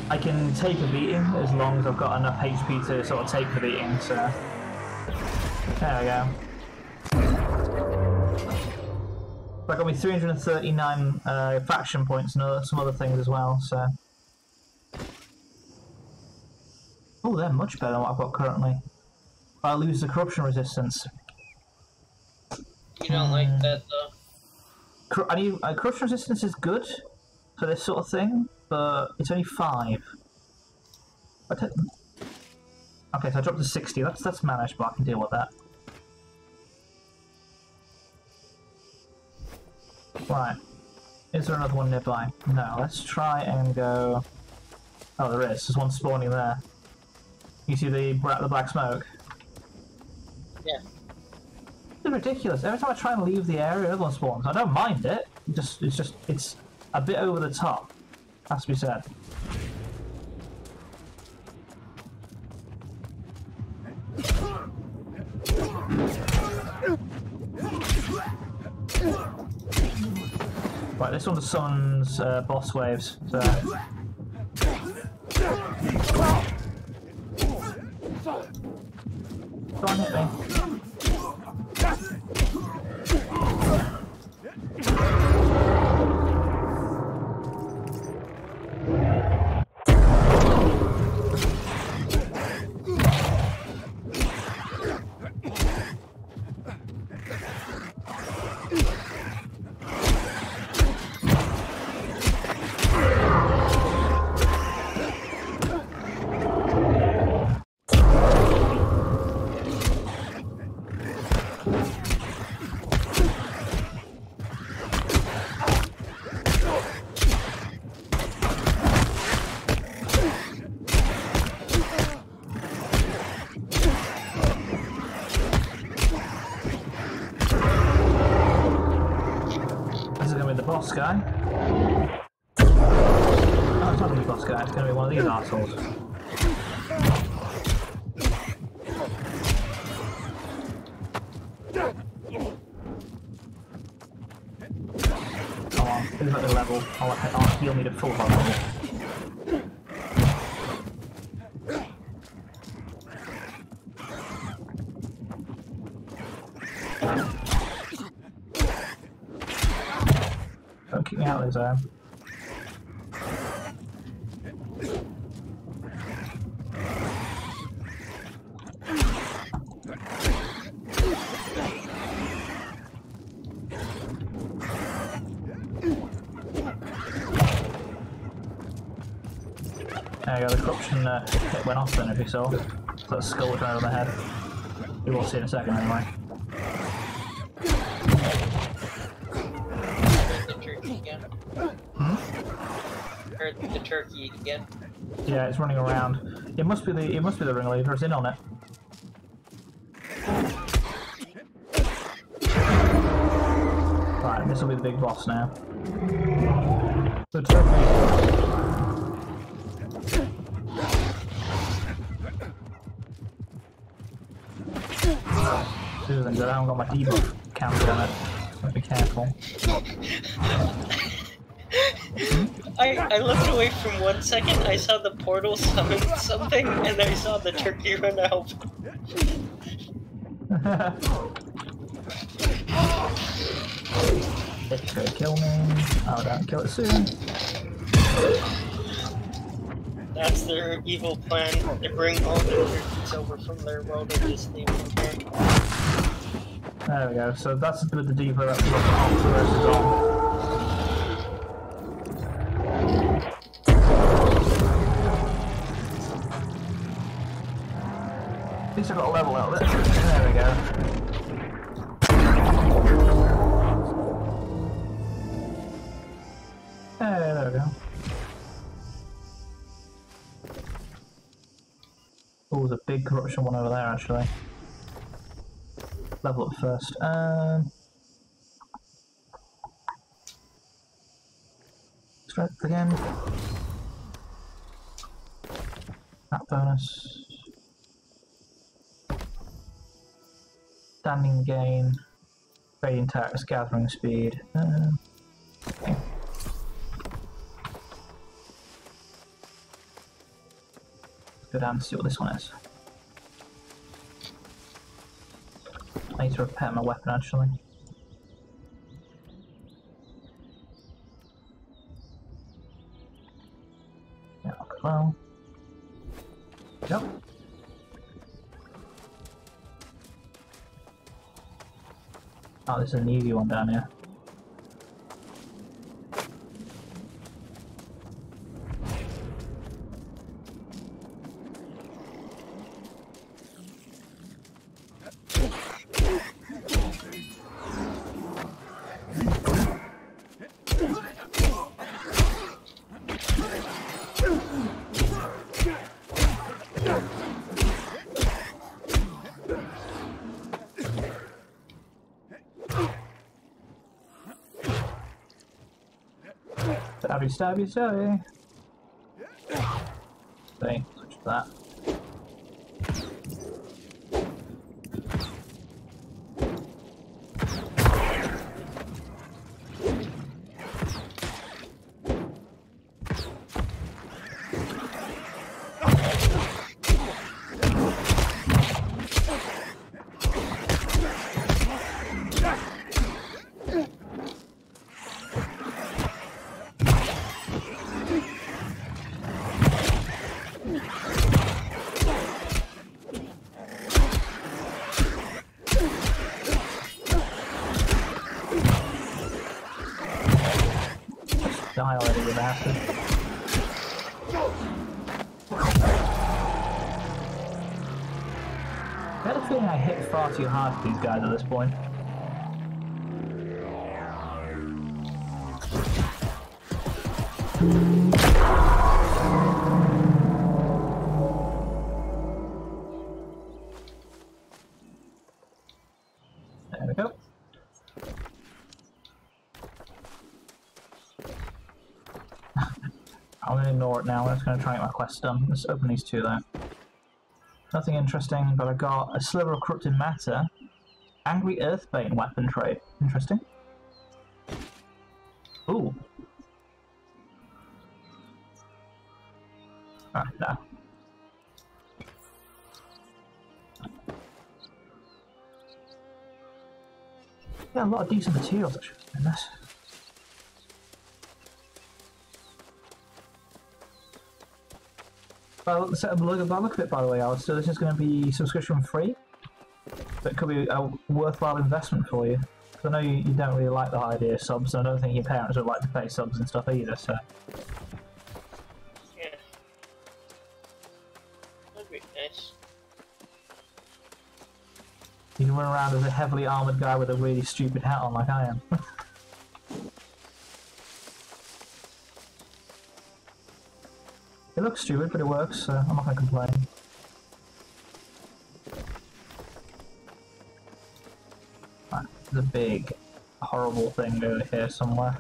I can take a beating as long as I've got enough HP to sort of take the beating, so... There we go. That got me 339 faction points and some other things as well, so... Oh, they're much better than what I've got currently. But I lose the corruption resistance. You don't like that, though. Corruption resistance is good for this sort of thing, but it's only 5. Okay, so I dropped to 60. That's manageable. I can deal with that. Right. Is there another one nearby? No. Let's try and go... Oh, there is. There's one spawning there. You see the black smoke? Yeah. This is ridiculous. Every time I try and leave the area, another one spawns. I don't mind it. It's a bit over the top. Has to be said. Right, this one summons boss waves, so... Go on, hit me. Sky. It's gonna be one of these assholes. Come on, who's at the level? I'll heal me to full health. Don't kick me out of this arm. There we go, the corruption hit went off then, if you saw. That skull was right on the head. We will see in a second anyway. The turkey again. Yeah, it's running around. It must be the ringleader. It's in on it. Right, this will be the big boss now. The turkey. Susan, I haven't got my debuff counter on it. Be careful. I looked away from 1 second, I saw the portal summon something, and I saw the turkey run out. It's gonna kill me. Oh, don't kill it soon. That's their evil plan, to bring all the turkeys over from their world and just leave them here. There we go, so that's with the diva, that's what the versus on. At least I got a level out there. There we go. Hey, there we go. Oh, there's a big corruption one over there actually. Level up first. Strength again. That bonus. Standing gain, raiding tax, gathering speed. Okay. Let's go down and see what this one is. I need to repair my weapon actually. Yeah, well. Yep. Oh, this is an easy one down here. Stabby, stabby. Okay, switch to that. Die already, you bastard. I had a feeling I hit far too hard for these guys at this point. There we go. going to ignore it now. I'm just going to try and get my quest done. Let's open these two there. Nothing interesting, but I got a sliver of corrupted matter. Angry Earthbane weapon trade. Interesting. Ooh. Ah, no. Yeah, a lot of decent materials actually in this. Well, the setup look of it, by the way, Alice. So this is going to be subscription free, but it could be a worthwhile investment for you. Because I know you don't really like the idea of subs, and I don't think your parents would like to pay subs and stuff either. So. Yeah. That'd be nice. You can run around as a heavily armoured guy with a really stupid hat on, like I am. It looks stupid, but it works, so I'm not going to complain. Right, there's a big, horrible thing over here somewhere.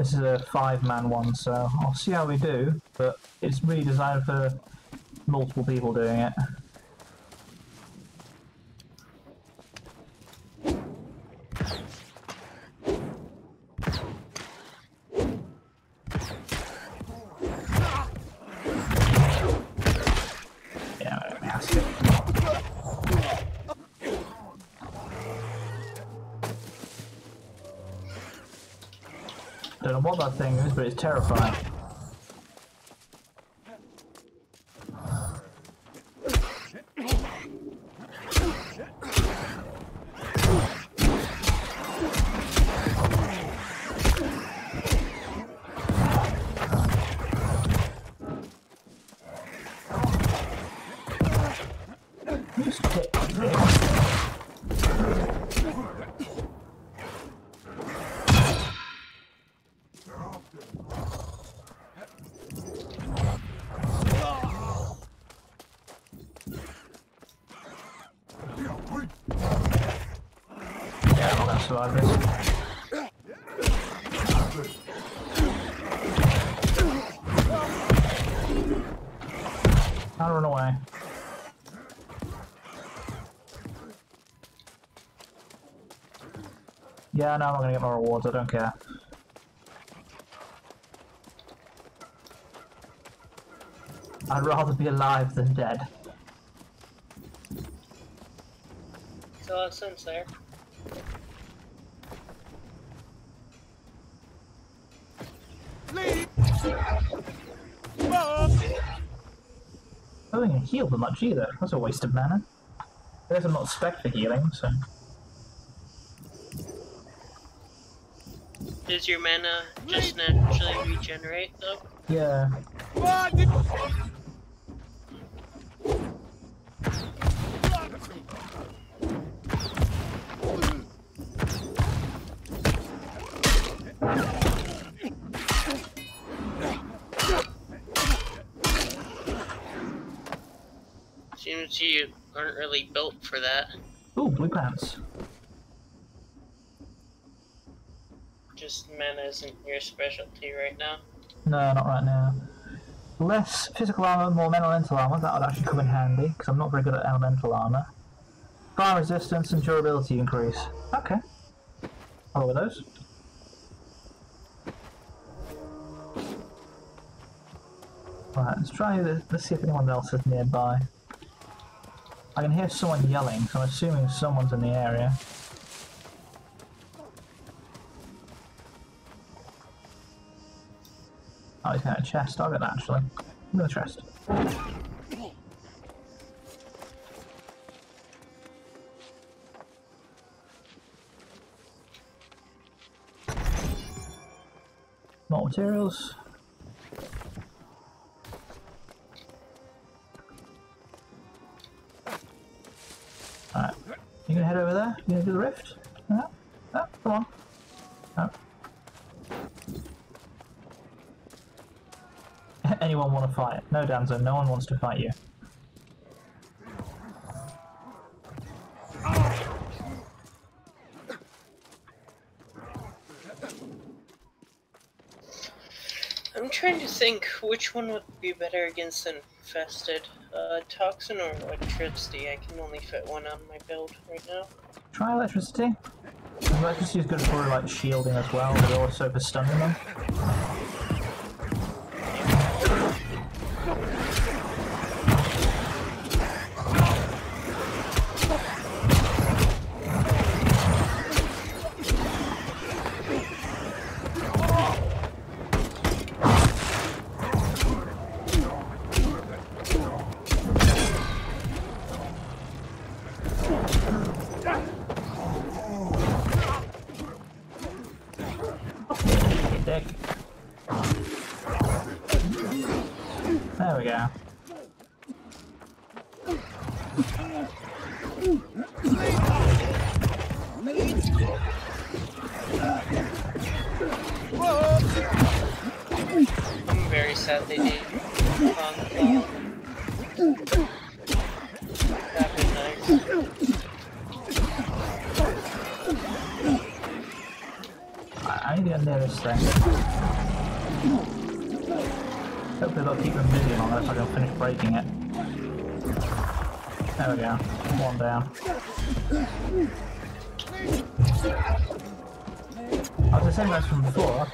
This is a 5-man one, so I'll see how we do, but it's really designed for multiple people doing it. What that thing is, but it's terrifying. I'll run away. Yeah, no, I'm not gonna get my rewards, I don't care. I'd rather be alive than dead. It's a lot of sense there. I don't think I heal them much either. That's a waste of mana. I guess I'm not spec for healing, so. Does your mana just naturally regenerate though? Yeah. Seems you aren't really built for that. Ooh, blue pants. Just mana isn't your specialty right now. No, not right now. Less physical armor, more elemental armor. That would actually come in handy, because I'm not very good at elemental armor. Fire resistance and durability increase. Okay. I'll go with those. Right, let's try this. Let's see if anyone else is nearby. I can hear someone yelling, so I'm assuming someone's in the area. Oh, he's got a chest. I'll get that actually. No chest. More materials. You gonna head over there? You gonna do the rift? No? No? Come on. No. anyone want to fight? No, Danzo, no one wants to fight you. I'm trying to think which one would be better against Infested. Toxin or Electricity? I can only fit one on my build right now. Try Electricity. Electricity is good for like shielding as well, but also for stunning them.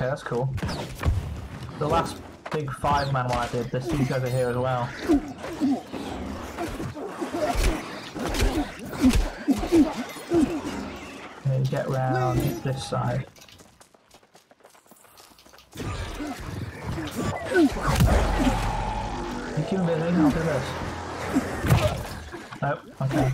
That's cool. The last big five-man one I did, there's these over here as well. And get round this side. You keep moving, I'll do this. Nope, okay.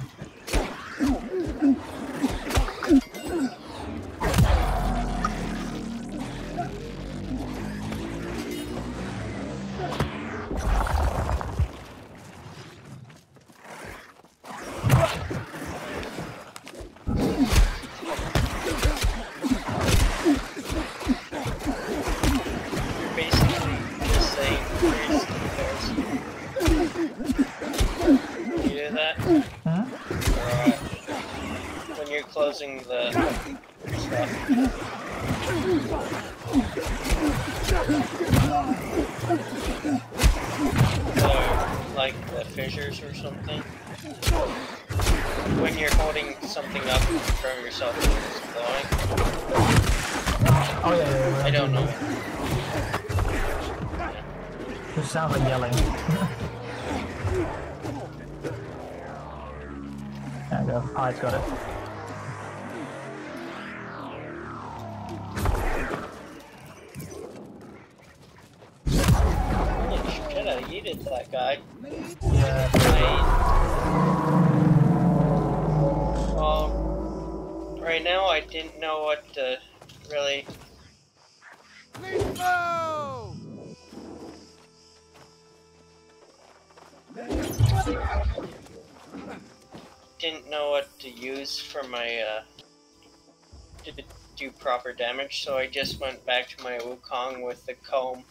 Proper damage, so I just went back to my Wukong with the comb,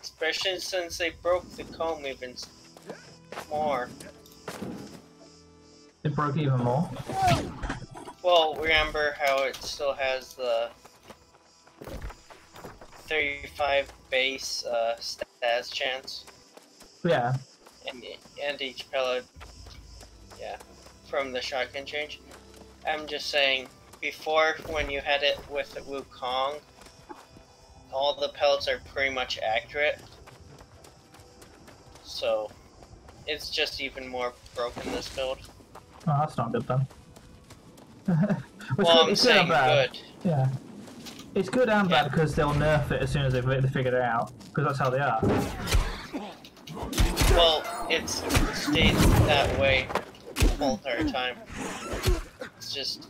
especially since they broke the comb even more. It broke even more? Well, remember how it still has the 35 base stats chance? Yeah. And each pellet, yeah, from the shotgun change. I'm just saying, before, when you had it with the Wukong, all the pellets are pretty much accurate. So, it's just even more broken this build. Oh, that's not good then. Well, I'm saying good. Yeah. It's good and bad because they'll nerf it as soon as they figure it out, because that's how they are. Well, it stays that way the whole entire time. It's just...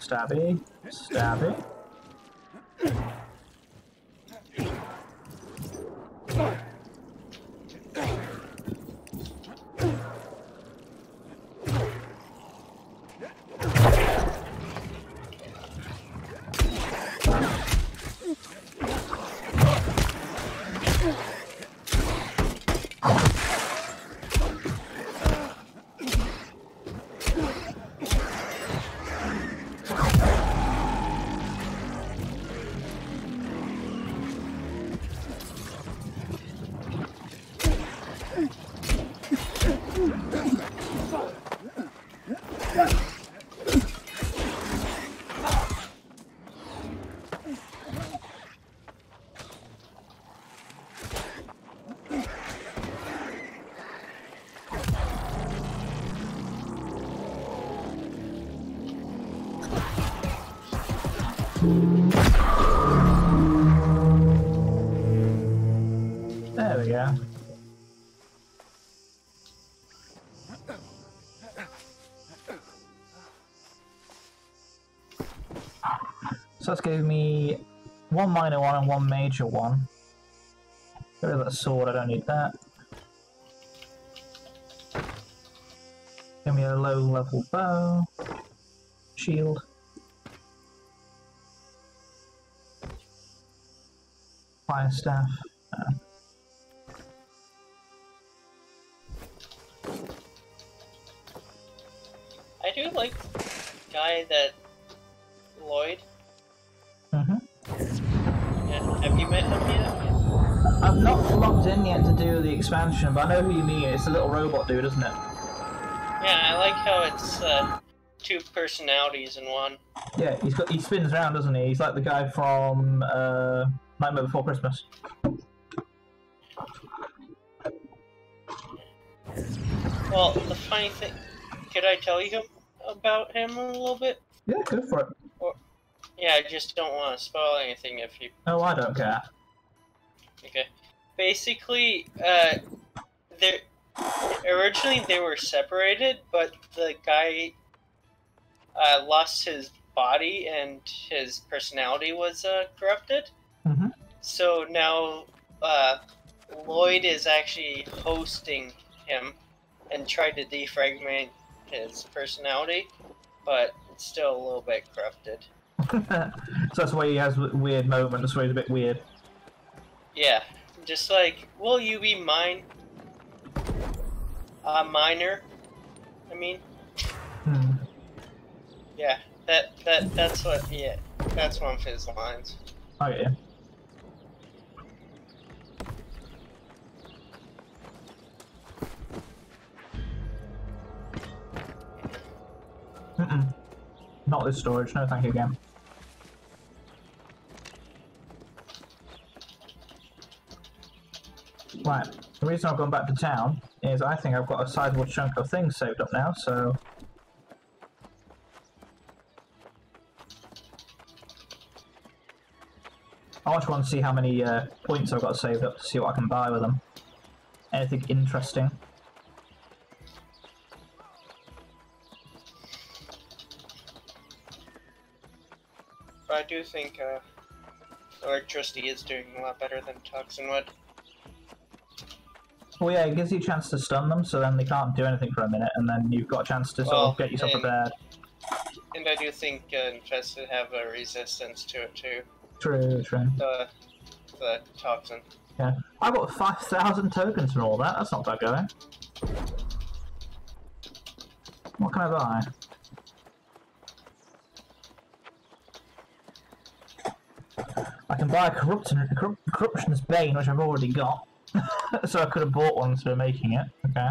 Stabby, stabby. So that's gave me one minor one and one major one. Get rid of that sword, I don't need that. Give me a low level bow, shield. Fire staff. I do like the guy that Lloyd. Have you met him yet? I've not logged in yet to do the expansion, but I know who you mean. It's the little robot dude, isn't it? Yeah, I like how it's two personalities in one. Yeah, he spins around, doesn't he? He's like the guy from Nightmare Before Christmas. Well, the funny thing, could I tell you about him a little bit? Yeah, go for it. Yeah, I just don't want to spoil anything if you... Oh, I don't care. Okay. Basically, originally they were separated, but the guy lost his body and his personality was corrupted. Mm-hmm. So now Lloyd is actually hosting him and tried to defragment his personality, but it's still a little bit corrupted. So that's why he has weird moments where he's a bit weird. Yeah, just like, will you be mine? Minor, I mean. Hmm. Yeah, that's one of his lines. Oh yeah. Mm-mm. Not this storage, no thank you again. Right, the reason I've gone back to town is I think I've got a sizable chunk of things saved up now, so... I just want to see how many points I've got saved up to see what I can buy with them. Anything interesting. I do think electricity is doing a lot better than Toxinwood. Well, yeah, it gives you a chance to stun them, so then they can't do anything for a minute, and then you've got a chance to sort of get yourself prepared. And I do think infested have a resistance to it too. True. The toxin. Yeah, I got 5,000 tokens from all that. That's not bad going. What can I buy? I can buy a Corruption's Bane, which I've already got. So I could have bought one instead of making it. Okay.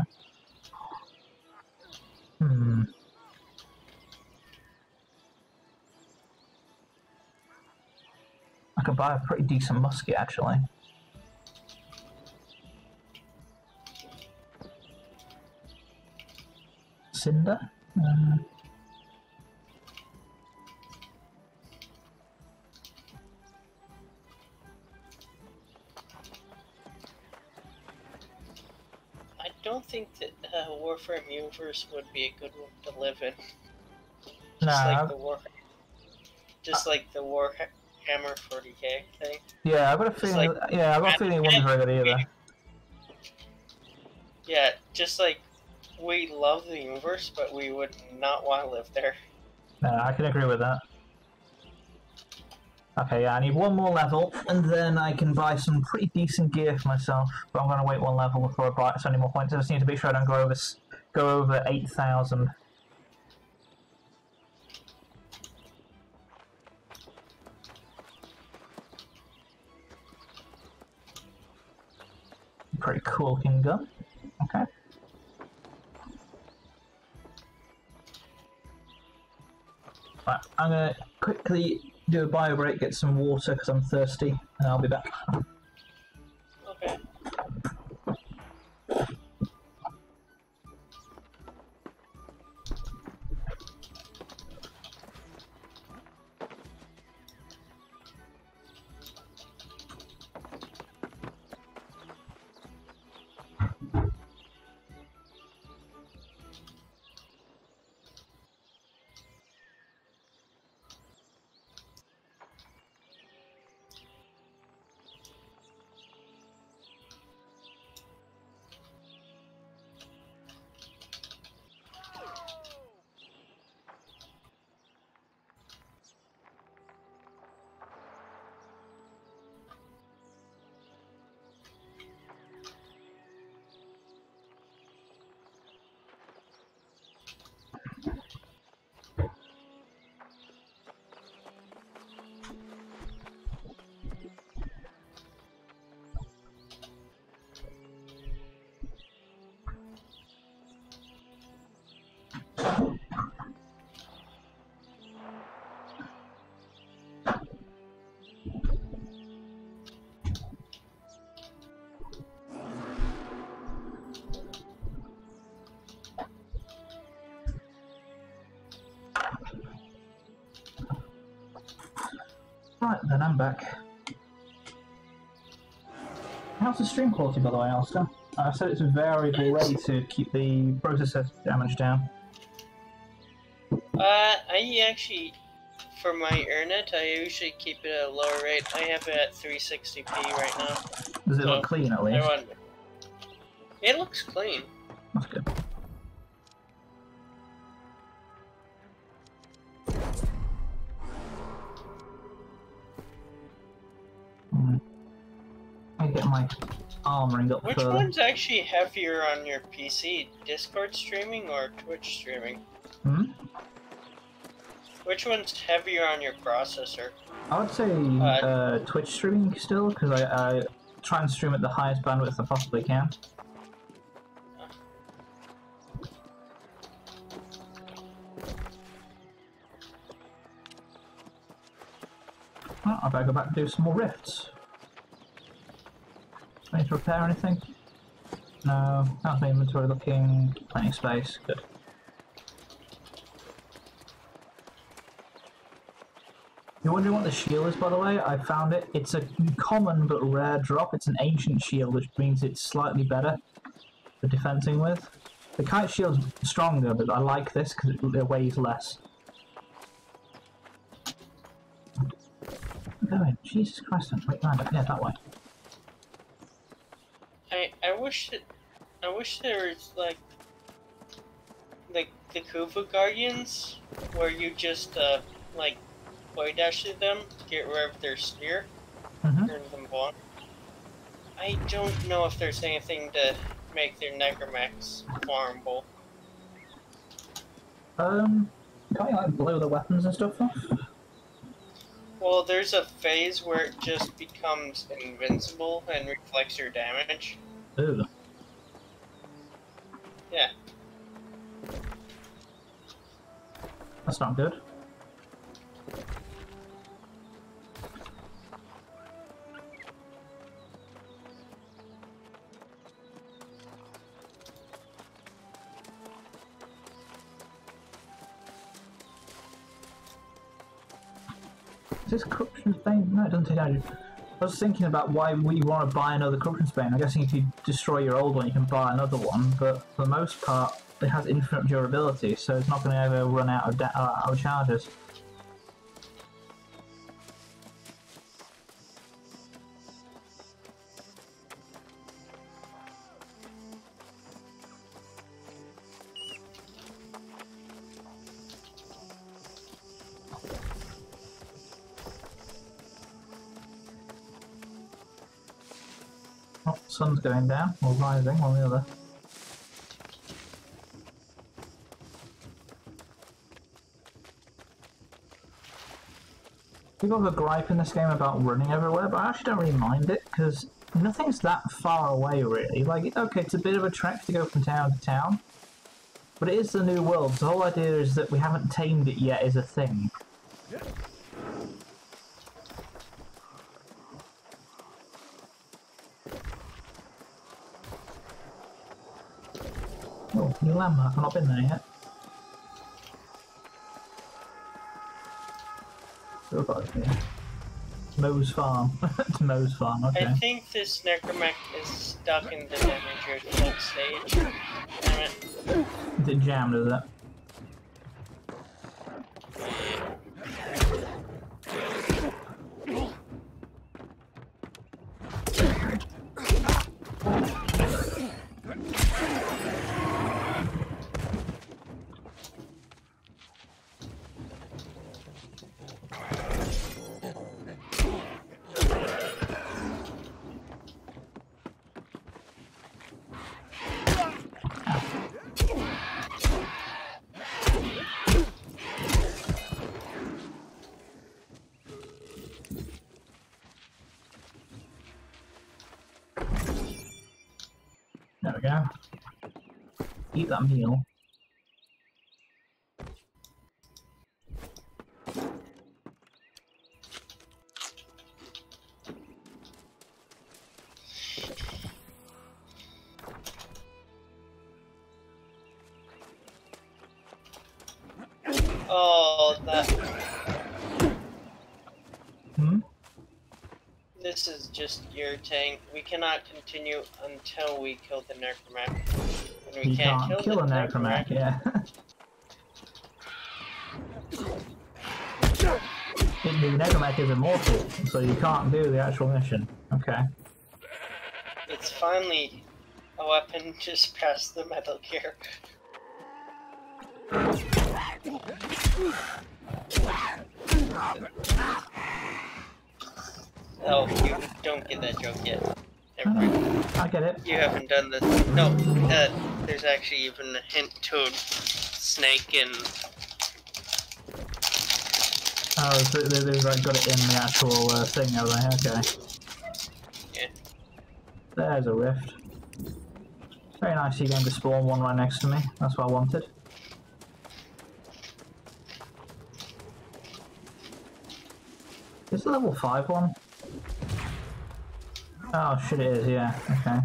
Hmm. I could buy a pretty decent musket, actually. Cinder? I don't think that Warframe universe would be a good one to live in. Just like the Warhammer 40k thing. Yeah, I've got a feeling. Yeah, I've got a feeling it wouldn't be very good either. Yeah, just like we love the universe, but we would not want to live there. No, I can agree with that. Okay, yeah, I need one more level, and then I can buy some pretty decent gear for myself. But I'm going to wait one level before I buy so any more points. I just need to be sure I don't go over 8,000. pretty cool looking gun. Okay. Right, I'm going to quickly do a bio break, get some water because I'm thirsty, and I'll be back. Okay. Right, then I'm back. How's the stream quality, by the way, Alistair? I said it's a variable rate to keep the processor damage down. I actually, for my Ethernet, I usually keep it at a lower rate. I have it at 360p right now. Does it look clean at least? It looks clean. That's good. Which one's actually heavier on your PC? Discord streaming or Twitch streaming? Hmm? Which one's heavier on your processor? I would say Twitch streaming still, because I try and stream at the highest bandwidth I possibly can. Well, I better go back and do some more rifts. Need to repair anything? No, how's my inventory looking? Plenty of space, good. You're wondering what the shield is, by the way? I found it. It's a common but rare drop. It's an ancient shield, which means it's slightly better for defensing with. The kite shield's stronger, but I like this because it weighs less. Okay, Jesus Christ, I'm right round up. Yeah, that way. I wish there was like the Kufu Guardians, where you just like boy dash at them, get rid of their spear, turn them on. I don't know if there's anything to make their Necromax farmable. Can't you like blow the weapons and stuff off? Well, there's a phase where it just becomes invincible and reflects your damage. Ooh. Yeah. That's not good. Is this corruption thing? No, it doesn't take damage. I was thinking about why we want to buy another corruption spade. I'm guessing if you destroy your old one, you can buy another one, but for the most part, it has infinite durability, so it's not going to ever run out of, charges. Sun's going down, or rising, one or the other. People have a gripe in this game about running everywhere, but I actually don't really mind it, because nothing's that far away, really. Like, okay, it's a bit of a trek to go from town to town, but it is the New World, so the whole idea is that we haven't tamed it yet is a thing. Yeah. Oh, new landmark, I've not been there yet. So we've got it here. Moe's Farm. It's Moe's Farm, okay. I think this Necromech is stuck in the Damager stage. Damn it. It didn't jam, does it? Eat that meal. Oh, that. Hmm? This is just irritating. We cannot continue until we kill the Necromech. We can't kill a Necromech, yeah. The Necromech is immortal, so you can't do the actual mission. Okay. It's finally a weapon just past the Metal Gear. Oh, you don't get that joke yet. Never mind. I get it. You haven't done this. No, there's actually even a hint to snake in. Oh, so they've like, got it in the actual thing, have they? Okay. Yeah. There's a rift. Very nice you're going to spawn one right next to me. That's what I wanted. Is it level 5 one? Oh shit, it is, yeah, okay.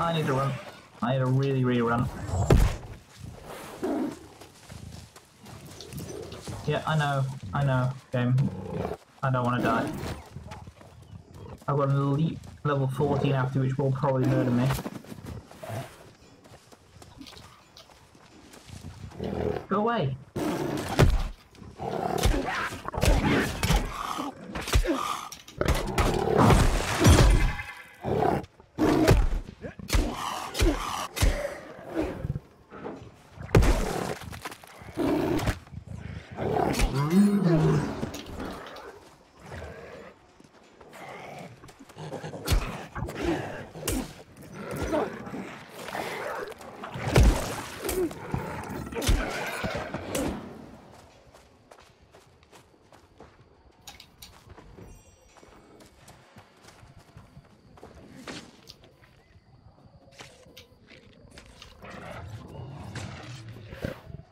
I need to really run. Yeah, I know, game. I don't want to die. I've got an elite level 14 after which will probably murder me. Go away!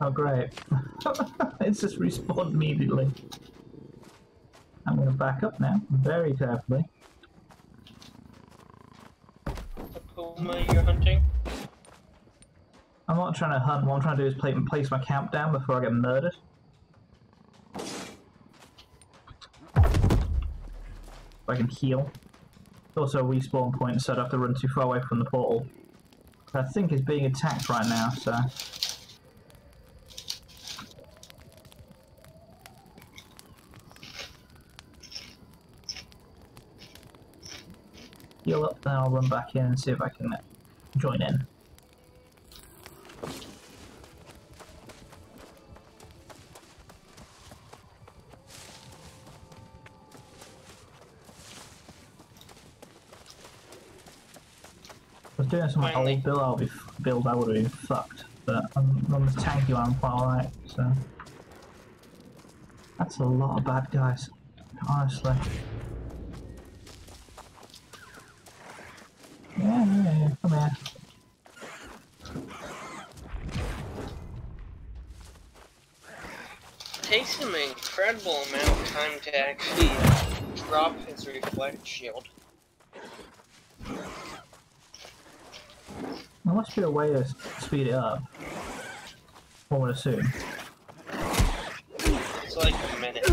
Oh great, it's just respawned immediately. I'm going to back up now, very carefully. The puma you're hunting? I'm not trying to hunt, what I'm trying to do is place my camp down before I get murdered. If I can heal. There's also a respawn point, so I'd have to run too far away from the portal. But I think it's being attacked right now, so... heal up, then I'll run back in and see if I can join in. doing some like old build I would have been fucked, but on the tanky one I'm quite alright, so. That's a lot of bad guys, honestly. Yeah, come here. Takes him an incredible amount of time to actually drop his reflect shield. There must be a way to speed it up, I would assume. It's like a minute.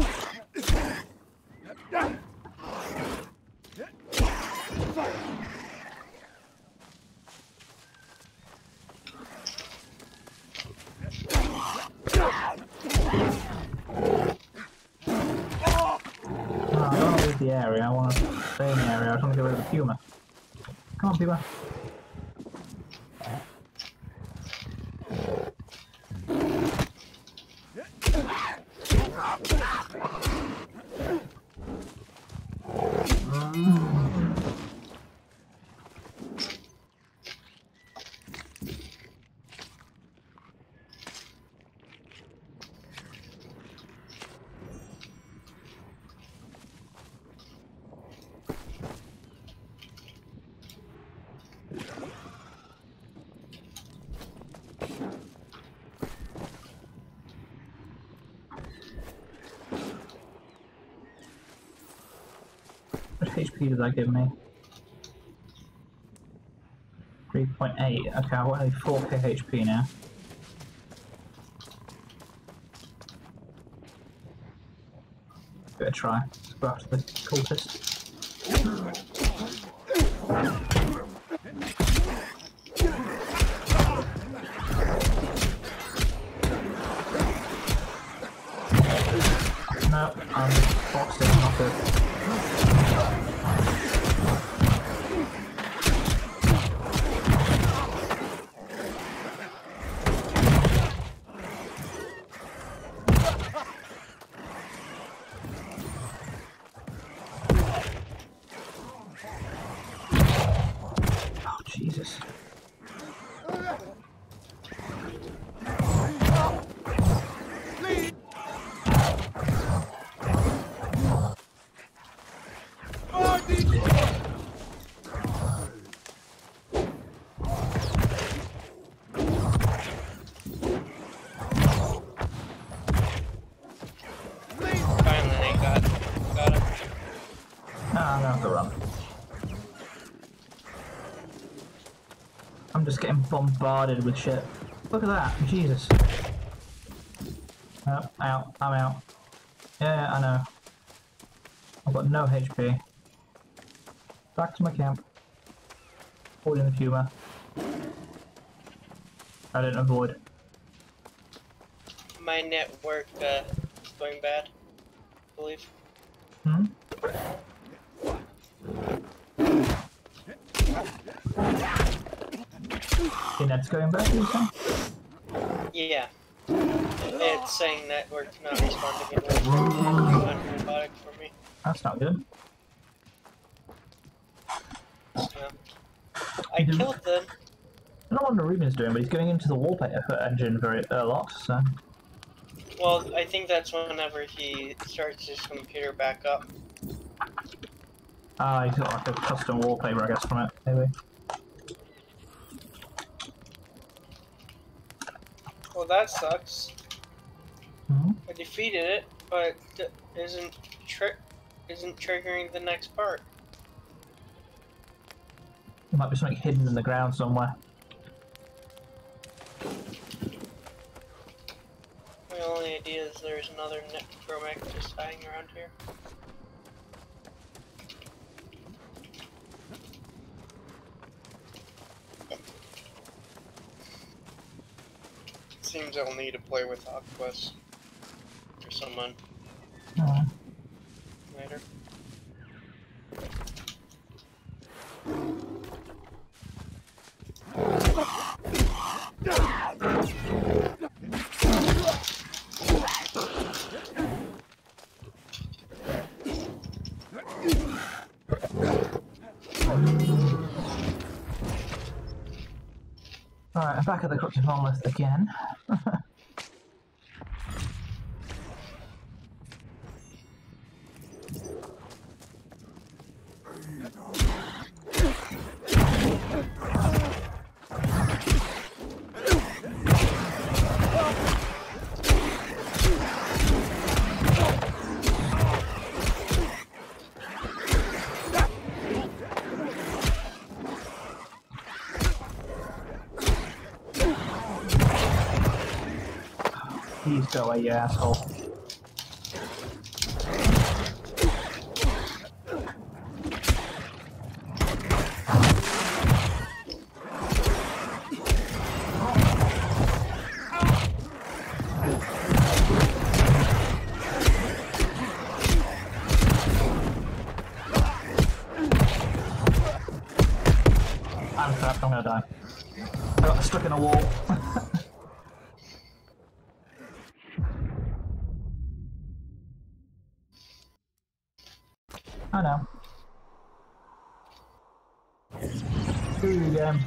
The area, I want to stay in the area, I just want to get rid of the Puma. Come on, Puma. What HP did that give me? 3.8. Okay, I want only 4k HP now. Give it a try. Let's go after the cultist. Just getting bombarded with shit. Look at that, Jesus. Oh, out, I'm out. Yeah, I know. I've got no HP. Back to my camp. Holding the Puma. I didn't avoid. My network is going bad, I believe. Hmm? Your net's going back, you say? Yeah. It's saying that we're not responding at all. It's robotic for me. That's not good. Yeah. I killed them. I don't know what Ruben's doing, but he's going into the wallpaper engine very a lot, so. Well, I think that's whenever he starts his computer back up. Ah, he's got like a custom wallpaper, I guess, from it, maybe. Well, that sucks. Mm-hmm. I defeated it, but isn't triggering the next part. There might be something hidden in the ground somewhere. My only idea is there's another necromancer just hiding around here. Seems I'll need to play with HawkQuest for someone later. Alright, I'm back at the corruption hole list again. Please go away, you asshole. I'm trapped, I'm gonna die. I got stuck in a wall. I know. Ooh, damn.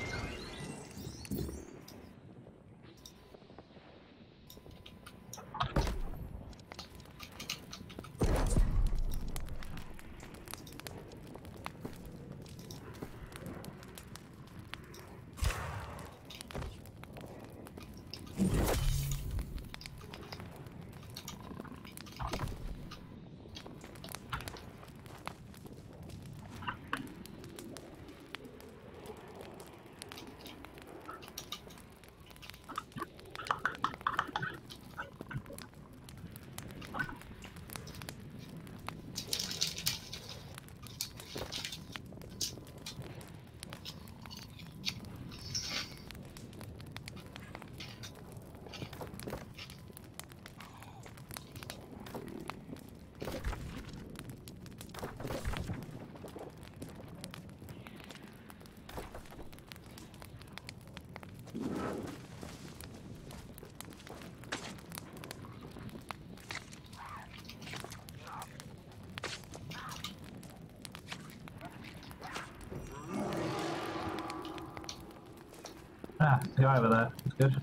Ah, the guy over there. That's good.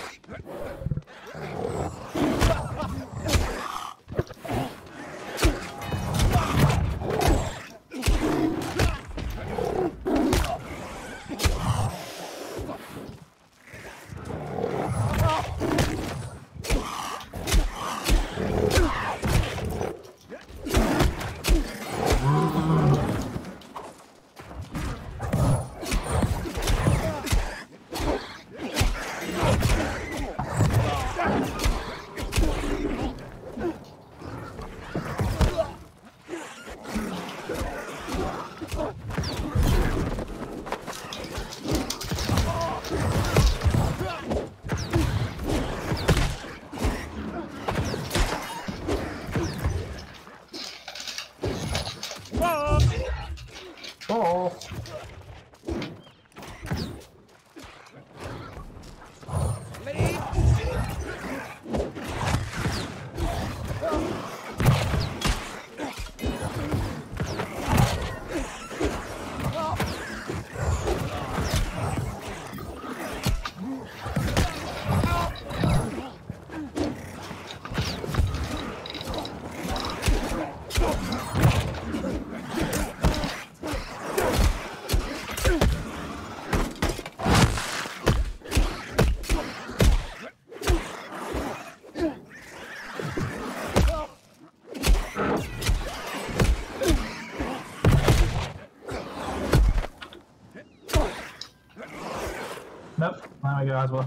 There we go as well.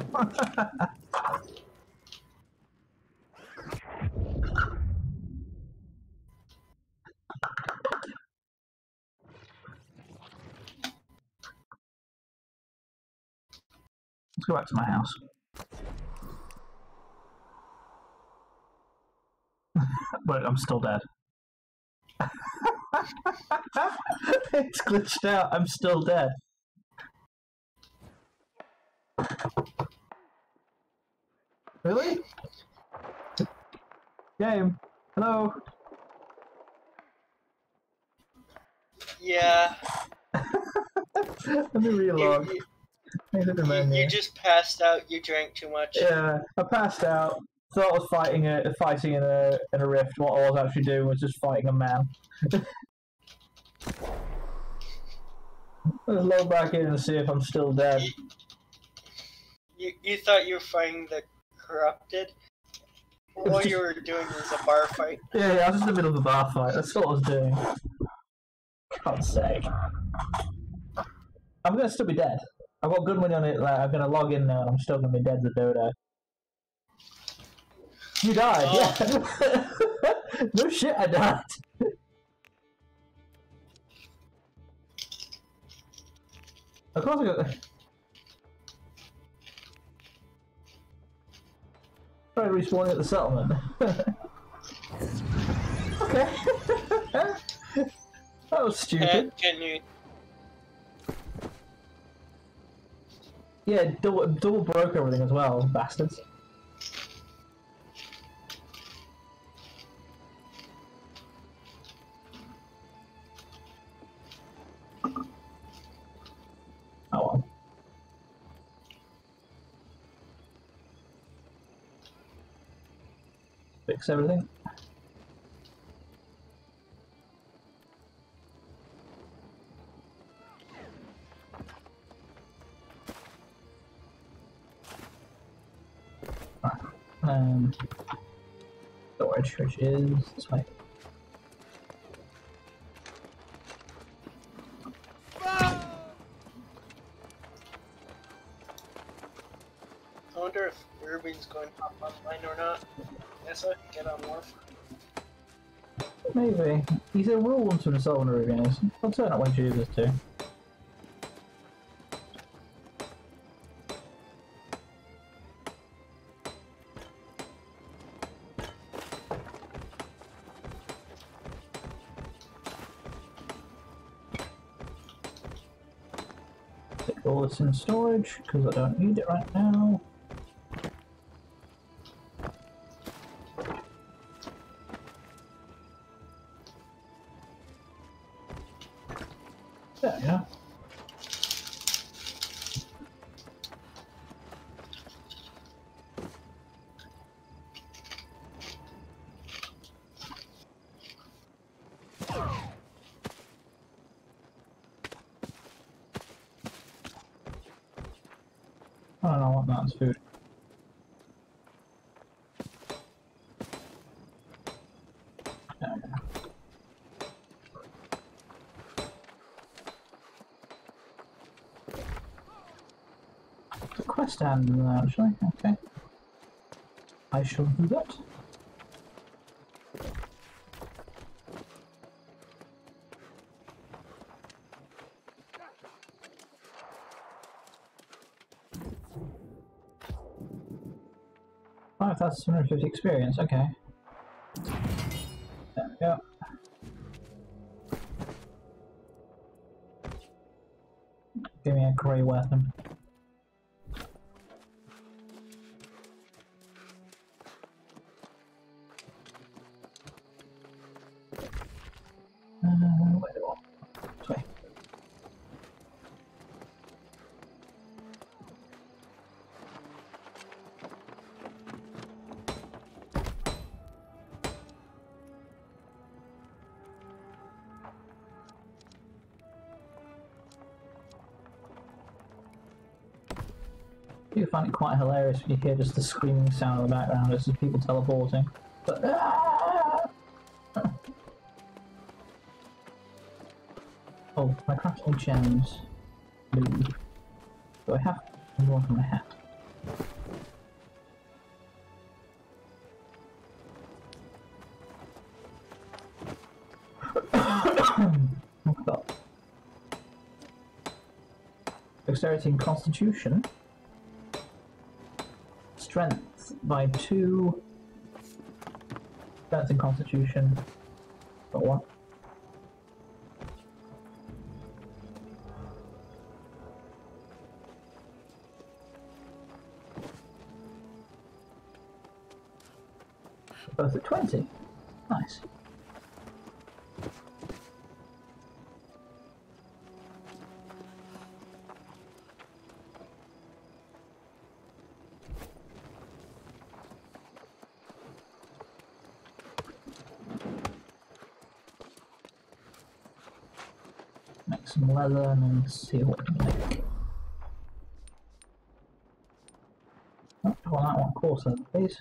go back to my house. But I'm still dead. It's glitched out. I'm still dead. Really? Game. Hello. Yeah. Let me re-log. You just passed out. You drank too much. Yeah, I passed out. Thought I was fighting in a rift. What I was actually doing was just fighting a man. Let's log back in and see if I'm still dead. You thought you were fighting the corrupted? All you were doing was a bar fight. Yeah, I was just in the middle of a bar fight. That's what I was doing. God's sake. I'm gonna still be dead. I've got good money on it. Like, I'm gonna log in now and I'm still gonna be dead as a dodo. You died, yeah. No shit, I died. Of course I got that. Try respawning at the settlement. Okay. That was stupid. Yeah, double broke everything as well, bastards. Fix everything. The word church is this way. I wonder if Irving's going to hop online or not. I guess I can get on Warframe. Maybe. He said we'll want to install on Irving. I'll turn up when you do this too. Take all this in storage because I don't need it right now. There we go. I don't know what that's food. Stand in there, actually. Okay. I shall do that. Oh, that's 750 experience. Okay. There we go. Give me a grey weapon. I do find it quite hilarious when you hear just the screaming sound in the background as people teleporting. But, oh, my crafting gems. Blue. Do I have more from my hat? Oh my god. Dexterity and Constitution. strength by 2. Strength and constitution. Got 1. Both at 20. Nice. Make some leather and then see what we can make. Oh, I want that one coarser, please.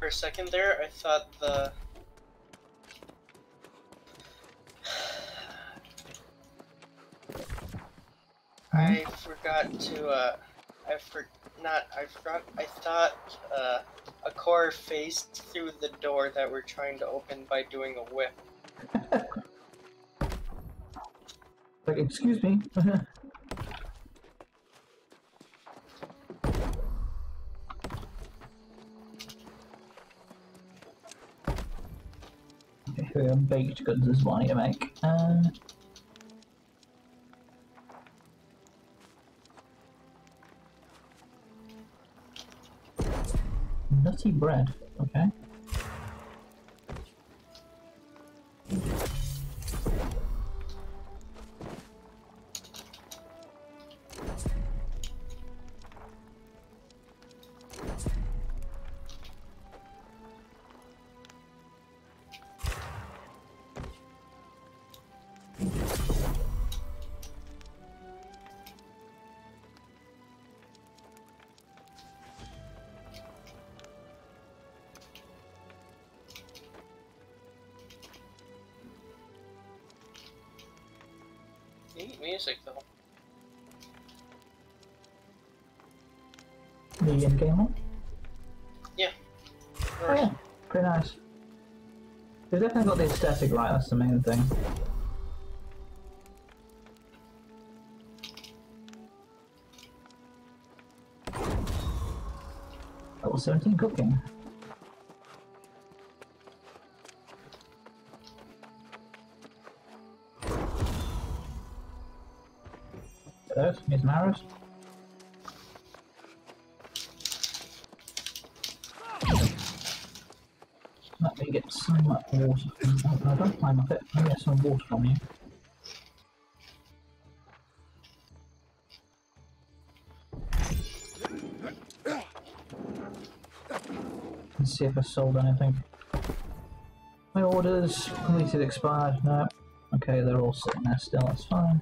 For a second there, I thought the... I thought a core faced through the door that we're trying to open by doing a whip. Like, excuse me. Baked goods is what I make. Nutty bread, okay. Music though. The end game one? Yeah. Oh, yeah. Pretty nice. They've definitely got the aesthetic right, that's the main thing. Level 17 cooking. Miss Maris. Let me get some water. I don't climb up it. Let me get some water from you. Let's see if I sold anything. My orders completed, expired. No. Okay, they're all sitting there still. That's fine.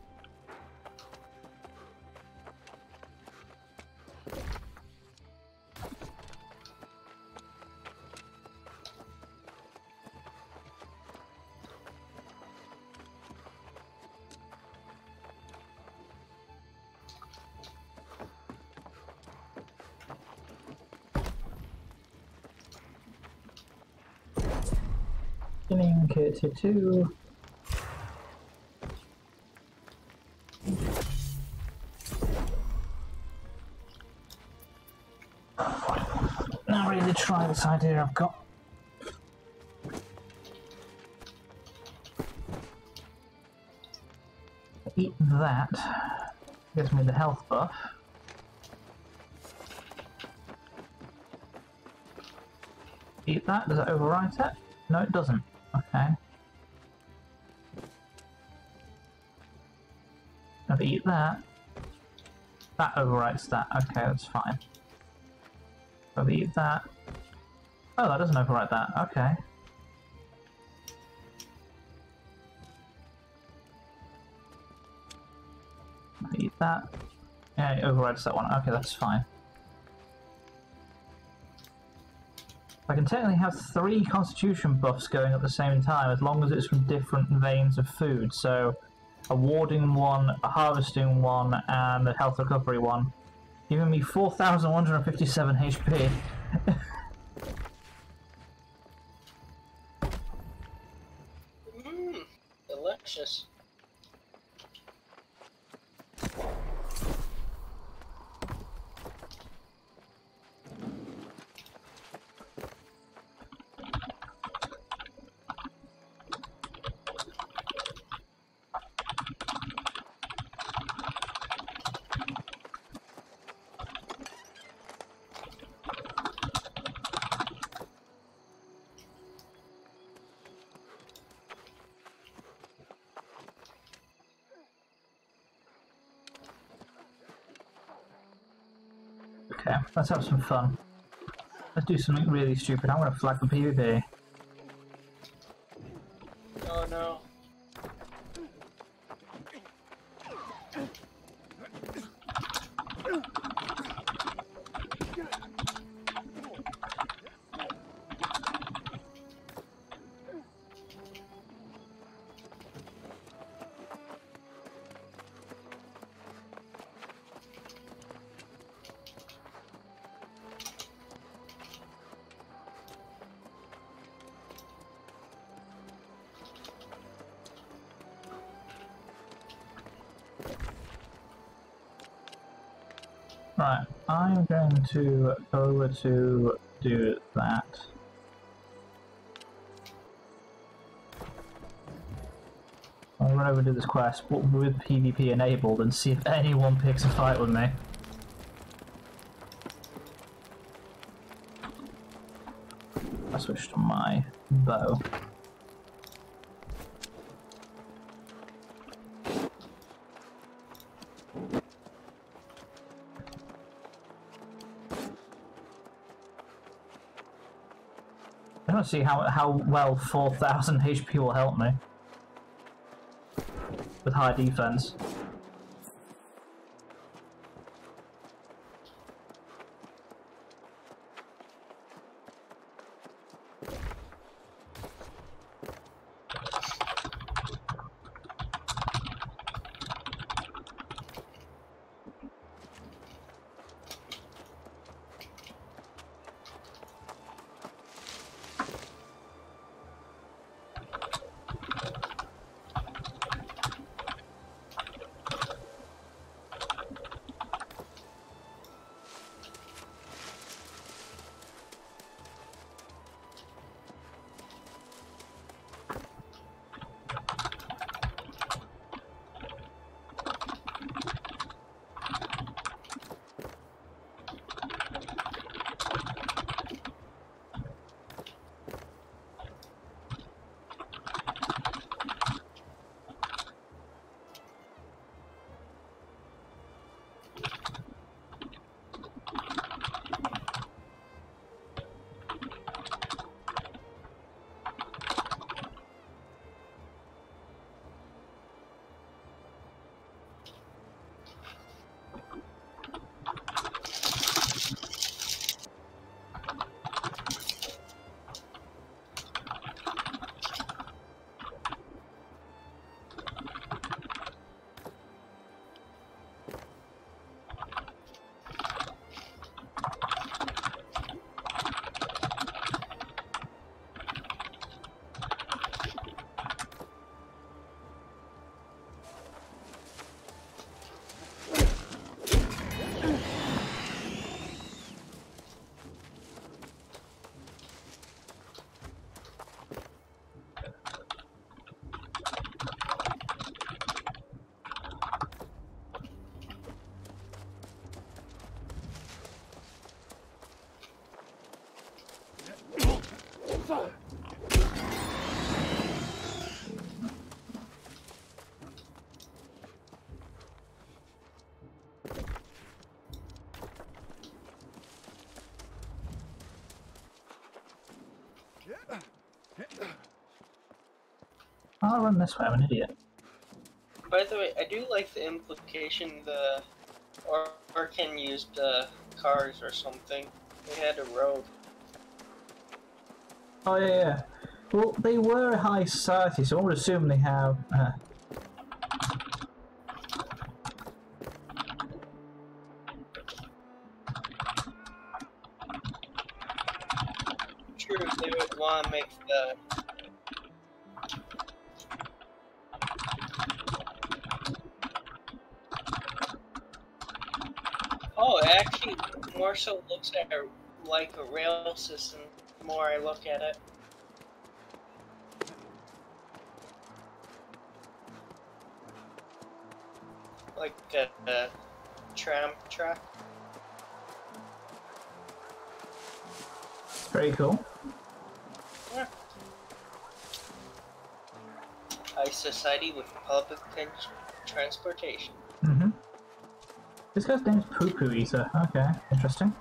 Tier 2. Now really try this idea I've got. Eat that. Gives me the health buff. Eat that. Does it override that? No, it doesn't. Okay. If I eat that, that overwrites that. Okay, that's fine. If I eat that, oh, that doesn't overwrite that. Okay. If I eat that, yeah, it overwrites that one. Okay, that's fine. I can technically have 3 constitution buffs going at the same time, as long as it's from different veins of food. So, a warding one, a harvesting one, and a health recovery one. Giving me 4,157 HP. Delicious. Okay, let's have some fun. Let's do something really stupid. I want to flag for PvP. Oh no. Right, I'm going to go over to do that. I'll run over to this quest with PvP enabled and see if anyone picks a fight with me. I switched to my bow. I don't see how well 4,000 HP will help me with high defense. I'll run this way, I'm an idiot. By the way, I do like the implication the Orkin used cars or something. They had a road. Oh yeah, yeah. Well, they were high society, so I would assume they have... True, they would want to make the... Oh, it actually more so looks at it like a rail system the more I look at it. Like a tram track. Very cool. Yeah. High society with public transportation. Mm-hmm. This guy's name's Poo Poo Isa. Okay, interesting.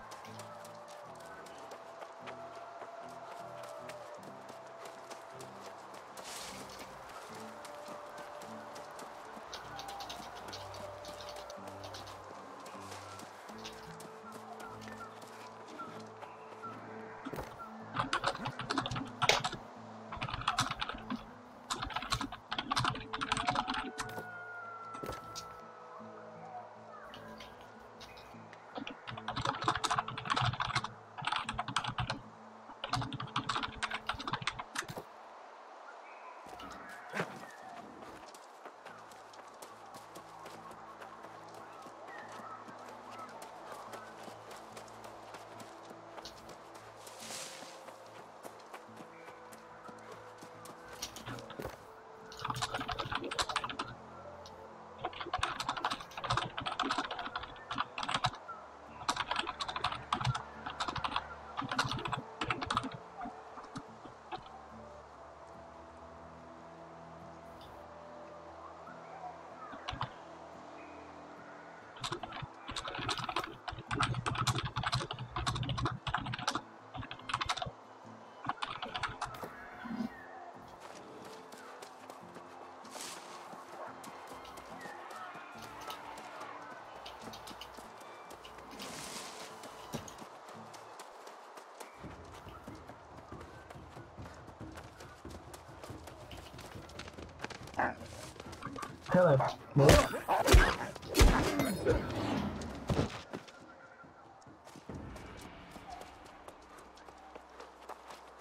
Hello.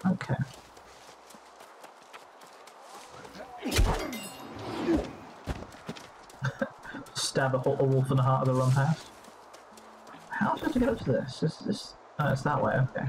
Okay. Stab a wolf in the heart of the rump house. How am I supposed to get up to this? Is this? Oh, it's that way. Okay.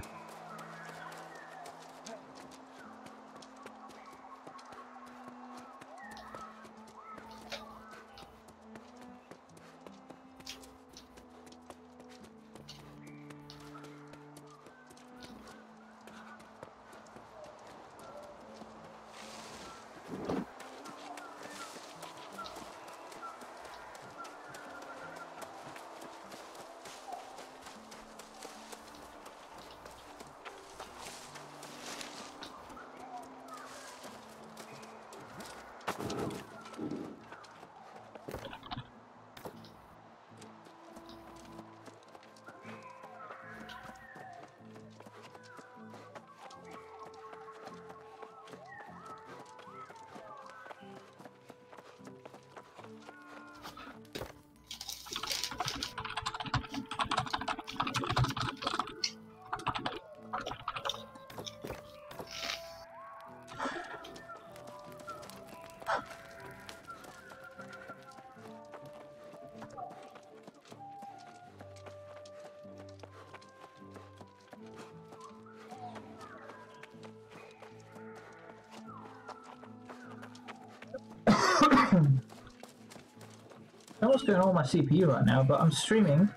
I don't know what's going on with my CPU right now, but I'm streaming,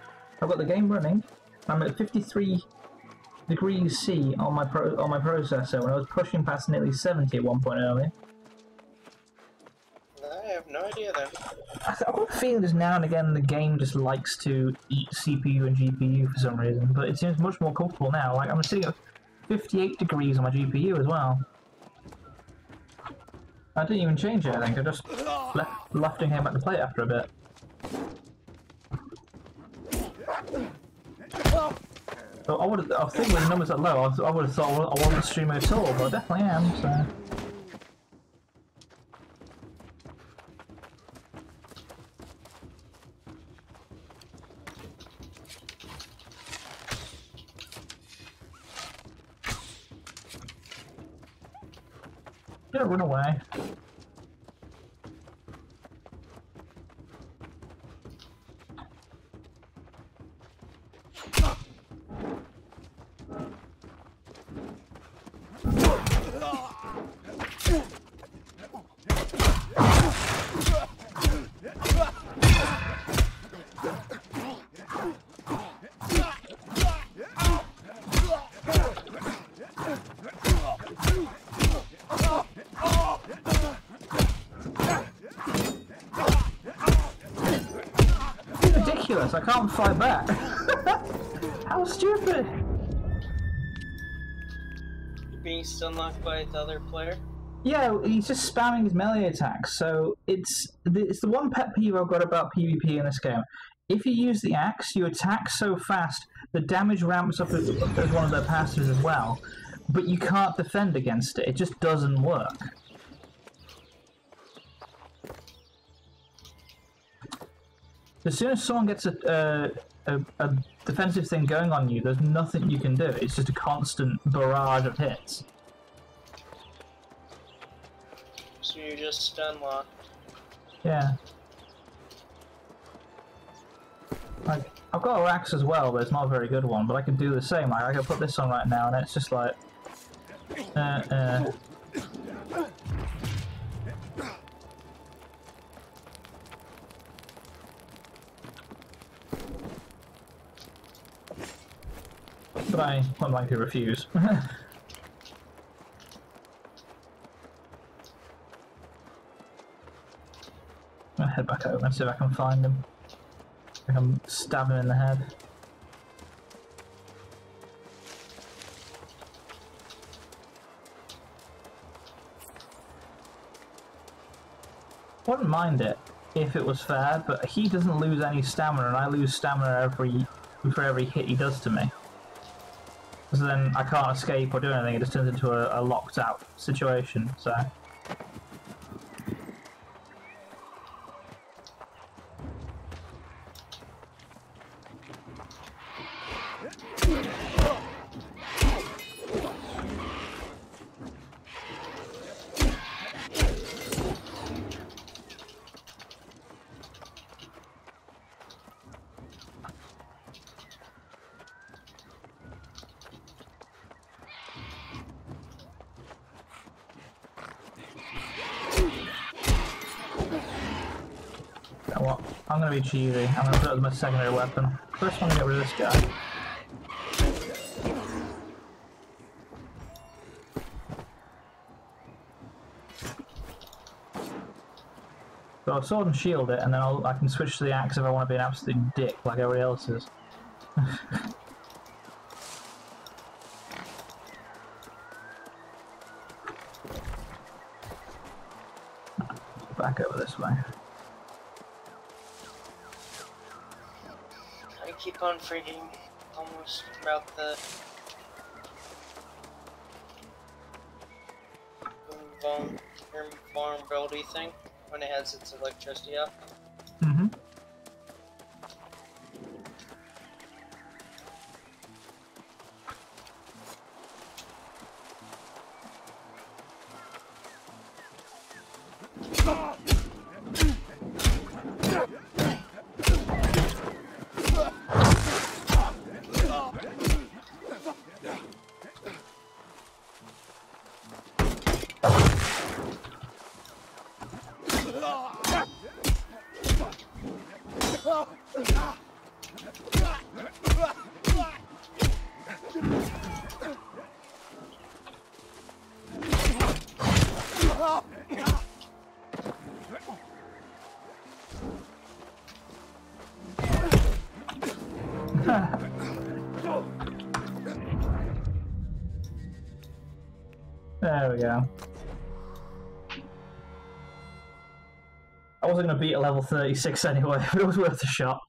I've got the game running, I'm at 53 degrees C on my processor, when I was pushing past nearly 70 at one point earlier. I have no idea though. I've got a feeling there's now and again the game just likes to eat CPU and GPU for some reason, but it seems much more comfortable now. Like, I'm sitting at 58 degrees on my GPU as well. I didn't even change it, I think, I just left and came back to play it after a bit. So I think when the numbers are low, I would have thought I wasn't streaming at all, but I definitely am, so... Gonna run away. this. I can't fight back. How stupid! You're being stun locked by the other player? Yeah, he's just spamming his melee attacks. So it's the one pet peeve I've got about PvP in this game. If you use the axe, you attack so fast, the damage ramps up as one of their passives as well, but you can't defend against it. It just doesn't work. As soon as someone gets a defensive thing going on you, there's nothing you can do. It's just a constant barrage of hits. So you're just stun locked. Yeah. Like, I've got an axe as well, but it's not a very good one, but I can do the same. Like, I can put this on right now, and it's just like... But I would like to refuse. I'm gonna head back over and see if I can find him. I can stab him in the head. Wouldn't mind it if it was fair, but he doesn't lose any stamina, and I lose stamina for every hit he does to me. So then I can't escape or do anything, it just turns into a locked out situation, so... I'm gonna be cheesy. I'm gonna put it as my secondary weapon. First, I'm gonna get rid of this guy. So I'll sword and shield it, and then I can switch to the axe if I want to be an absolute dick like everybody else is. Back over this way. Keep on freaking almost about the vulnerability thing when it has its electricity up. Mm-hmm. There we go. I wasn't going to beat a level 36 anyway, but it was worth a shot.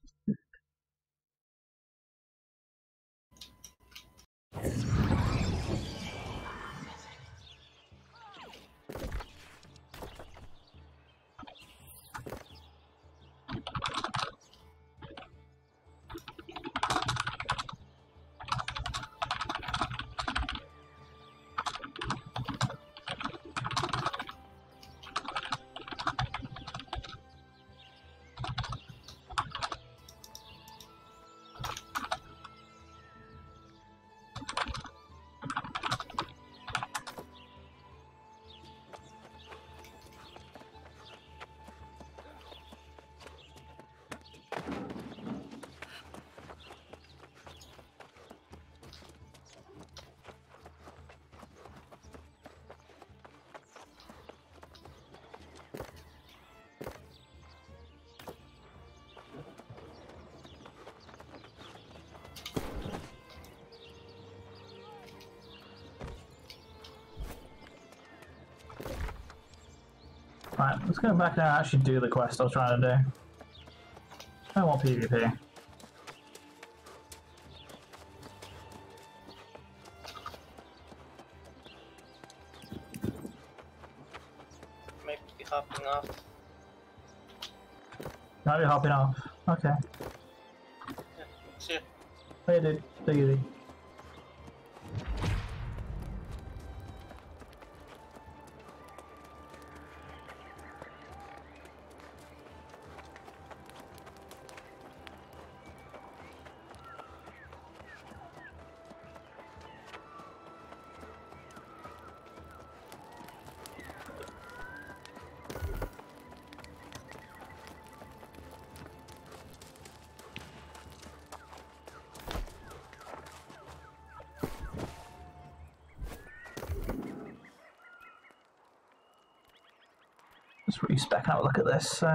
Right, let's go back now and actually do the quest I was trying to do. I want PvP. Maybe hopping off. Might be hopping off. Okay. Yeah, see ya. Hey dude, take it easy. Let's respec out a look at this, so...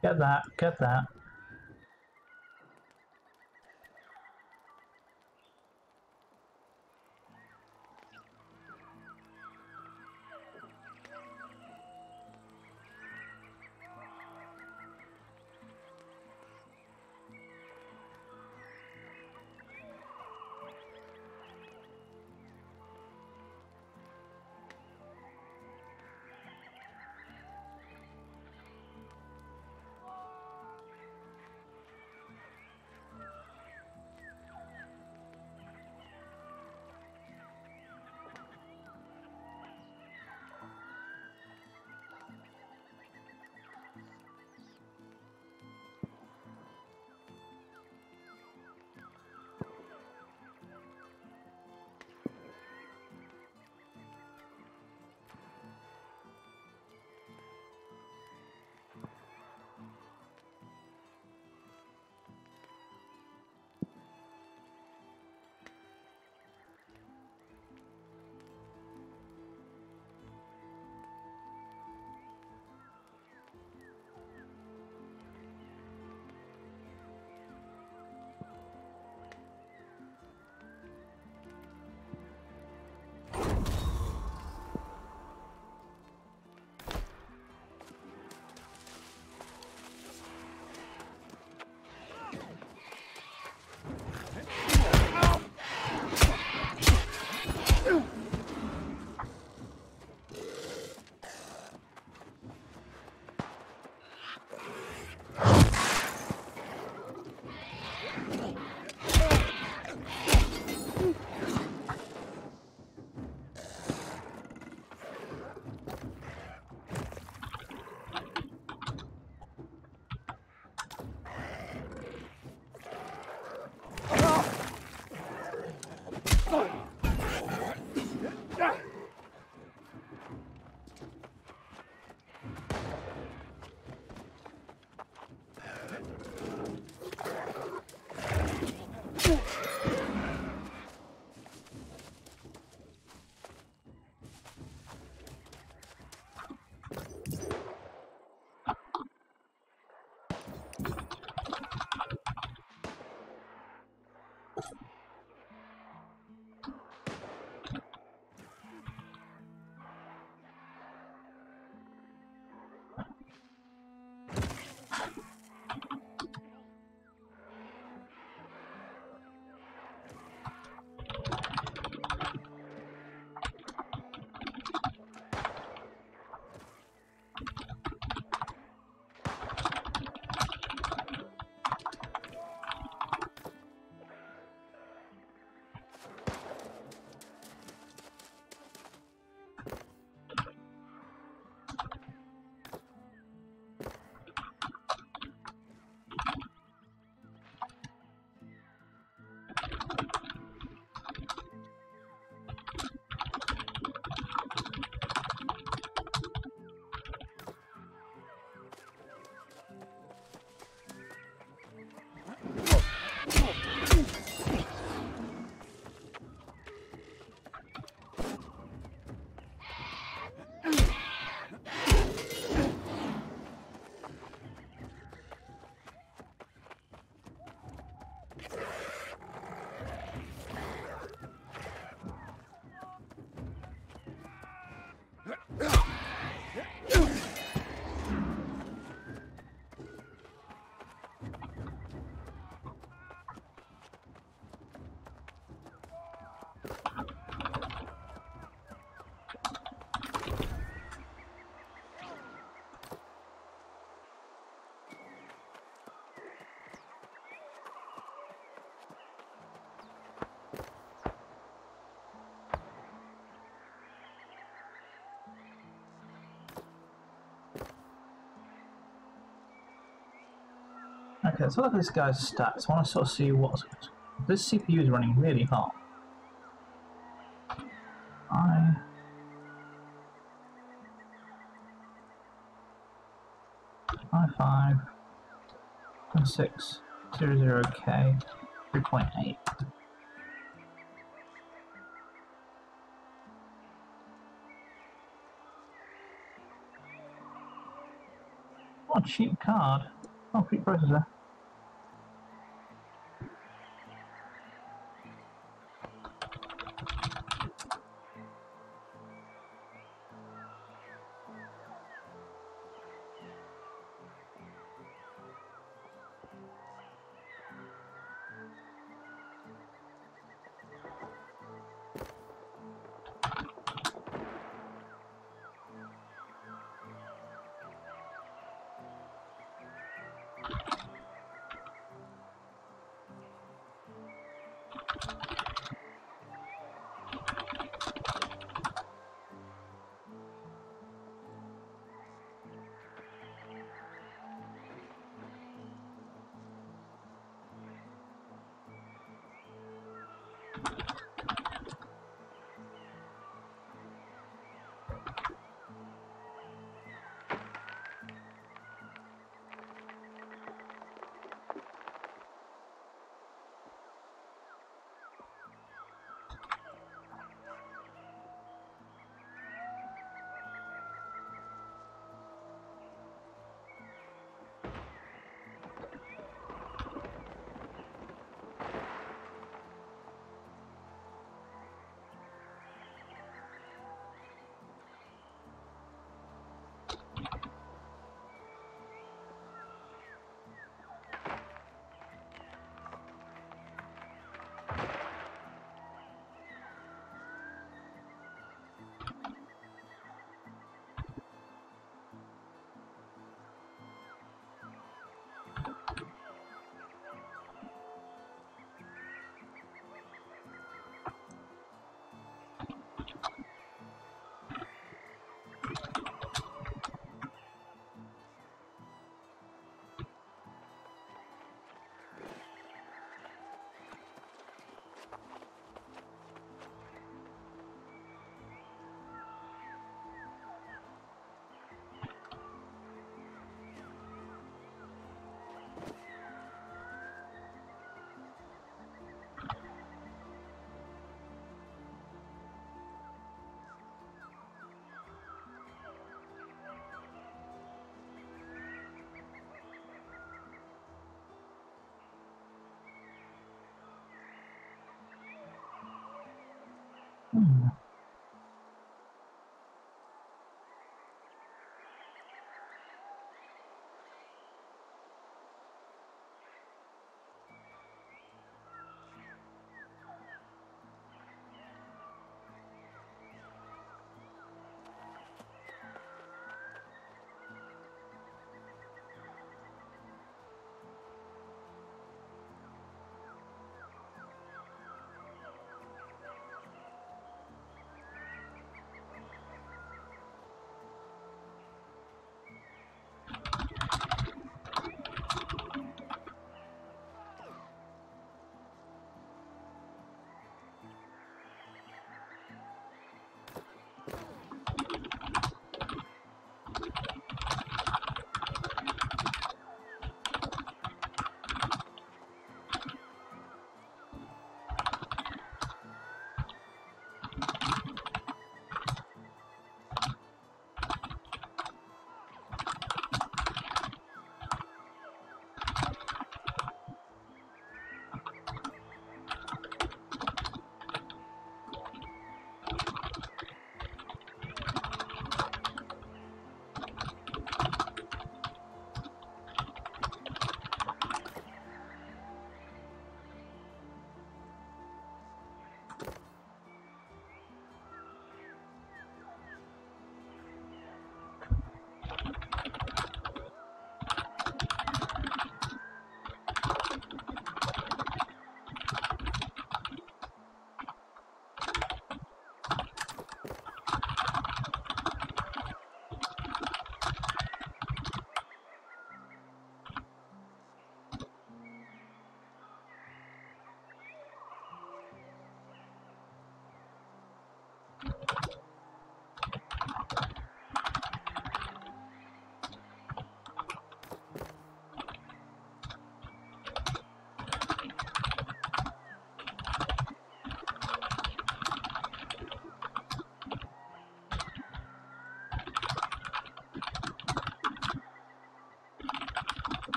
Get that, get that. Okay, let's have a look at this guy's stats. I want to sort of see what's... This CPU is running really hard. i5 6 00k 3.8. What a cheap card. Oh, cheap processor.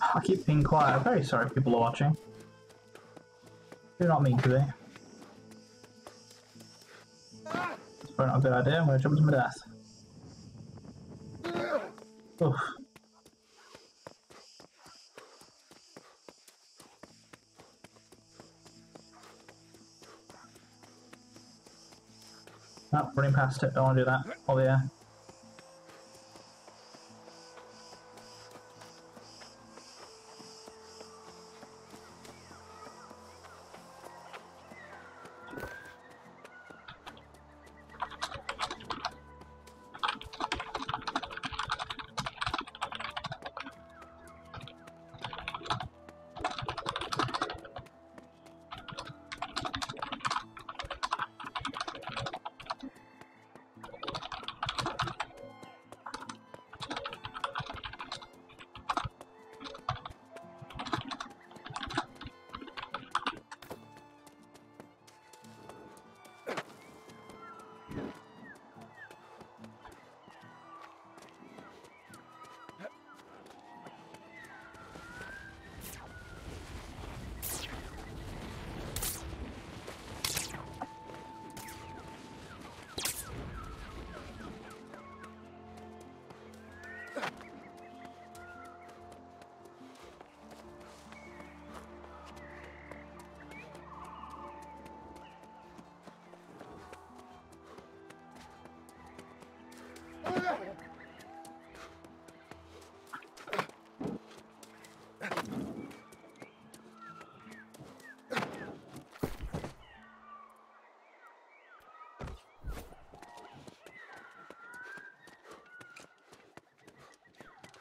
I keep being quiet. I'm very sorry if people are watching. I do not mean to be. It's probably not a good idea. I'm going to jump to my death. Oof. Oh, running past it. Don't want to do that. Oh, yeah.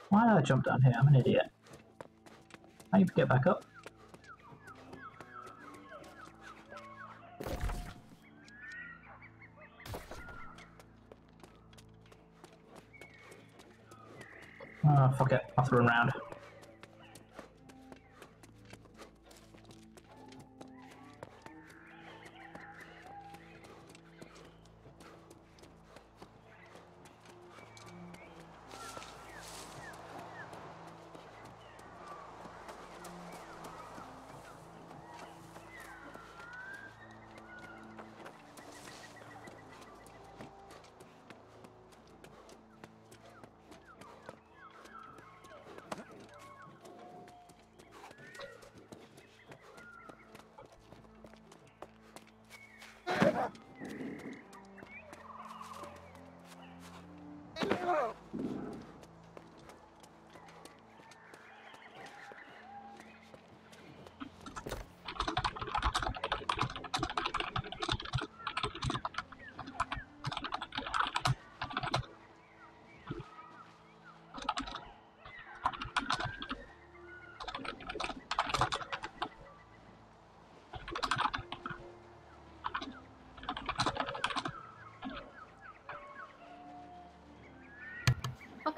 Why did I jump down here? I'm an idiot. I need to get back up. Oh, fuck it. I'll have to run round.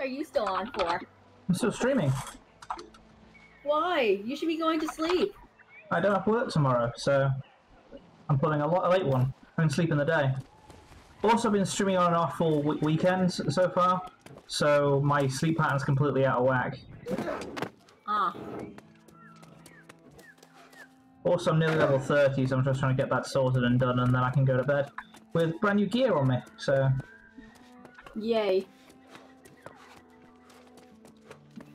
Are you still on for? I'm still streaming. Why? You should be going to sleep. I don't have work tomorrow, so I'm pulling a late one. I can sleep in the day. Also, I've been streaming on and off all weekends so far, so my sleep pattern's completely out of whack. Ah. Also, I'm nearly level 30, so I'm just trying to get that sorted and done, and then I can go to bed with brand new gear on me, so... Yay.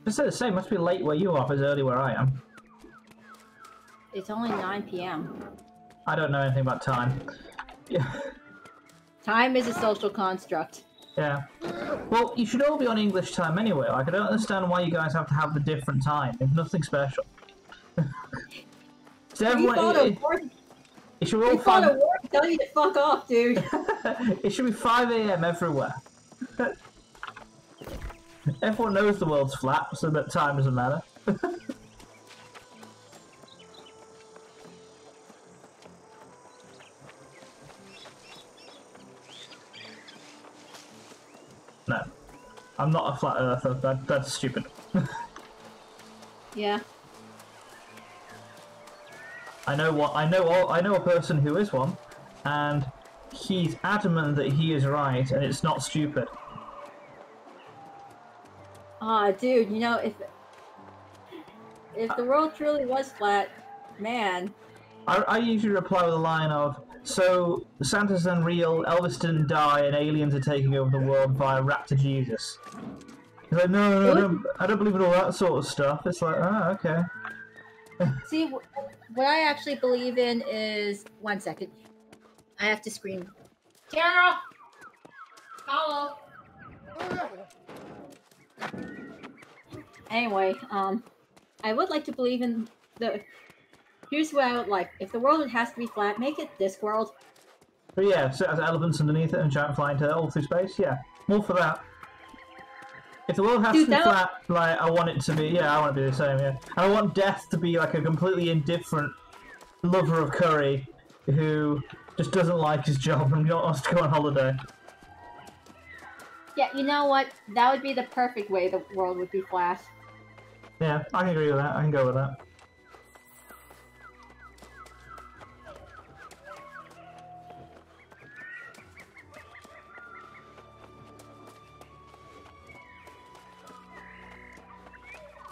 It's the same, must be late where you are, but it's early where I am. It's only 9 PM. I don't know anything about time. Yeah. Time is a social construct. Yeah. Well, you should all be on English time anyway. Like, I don't understand why you guys have to have the different time. It's nothing special. So everyone, it should all find... Tell you to fuck off, dude. It should be 5 AM everywhere. Everyone knows the world's flat, so that time doesn't matter. No. I'm not a flat earther, that's stupid. Yeah. I know a person who is one, and he's adamant that he is right and it's not stupid. Ah, dude, you know, if If the world truly was flat, man. I usually reply with a line of, so Santa's unreal, Elvis didn't die, and aliens are taking over the world via Raptor Jesus. He's like, no, no, no, I don't believe in all that sort of stuff. It's like, oh, okay. See, what I actually believe in is... One second. I have to scream. Tara! Hello! Anyway, I would like to believe in the... Here's what I would like. If the world has to be flat, make it this world. But yeah, so it has elephants underneath it and giant flying to all through space. Yeah, more for that. If the world has to be flat, like I want it to be, yeah, I want it to be the same, yeah. And I want Death to be like a completely indifferent lover of curry who just doesn't like his job and wants to go on holiday. Yeah, you know what? That would be the perfect way the world would be flat. Yeah, I can agree with that. I can go with that.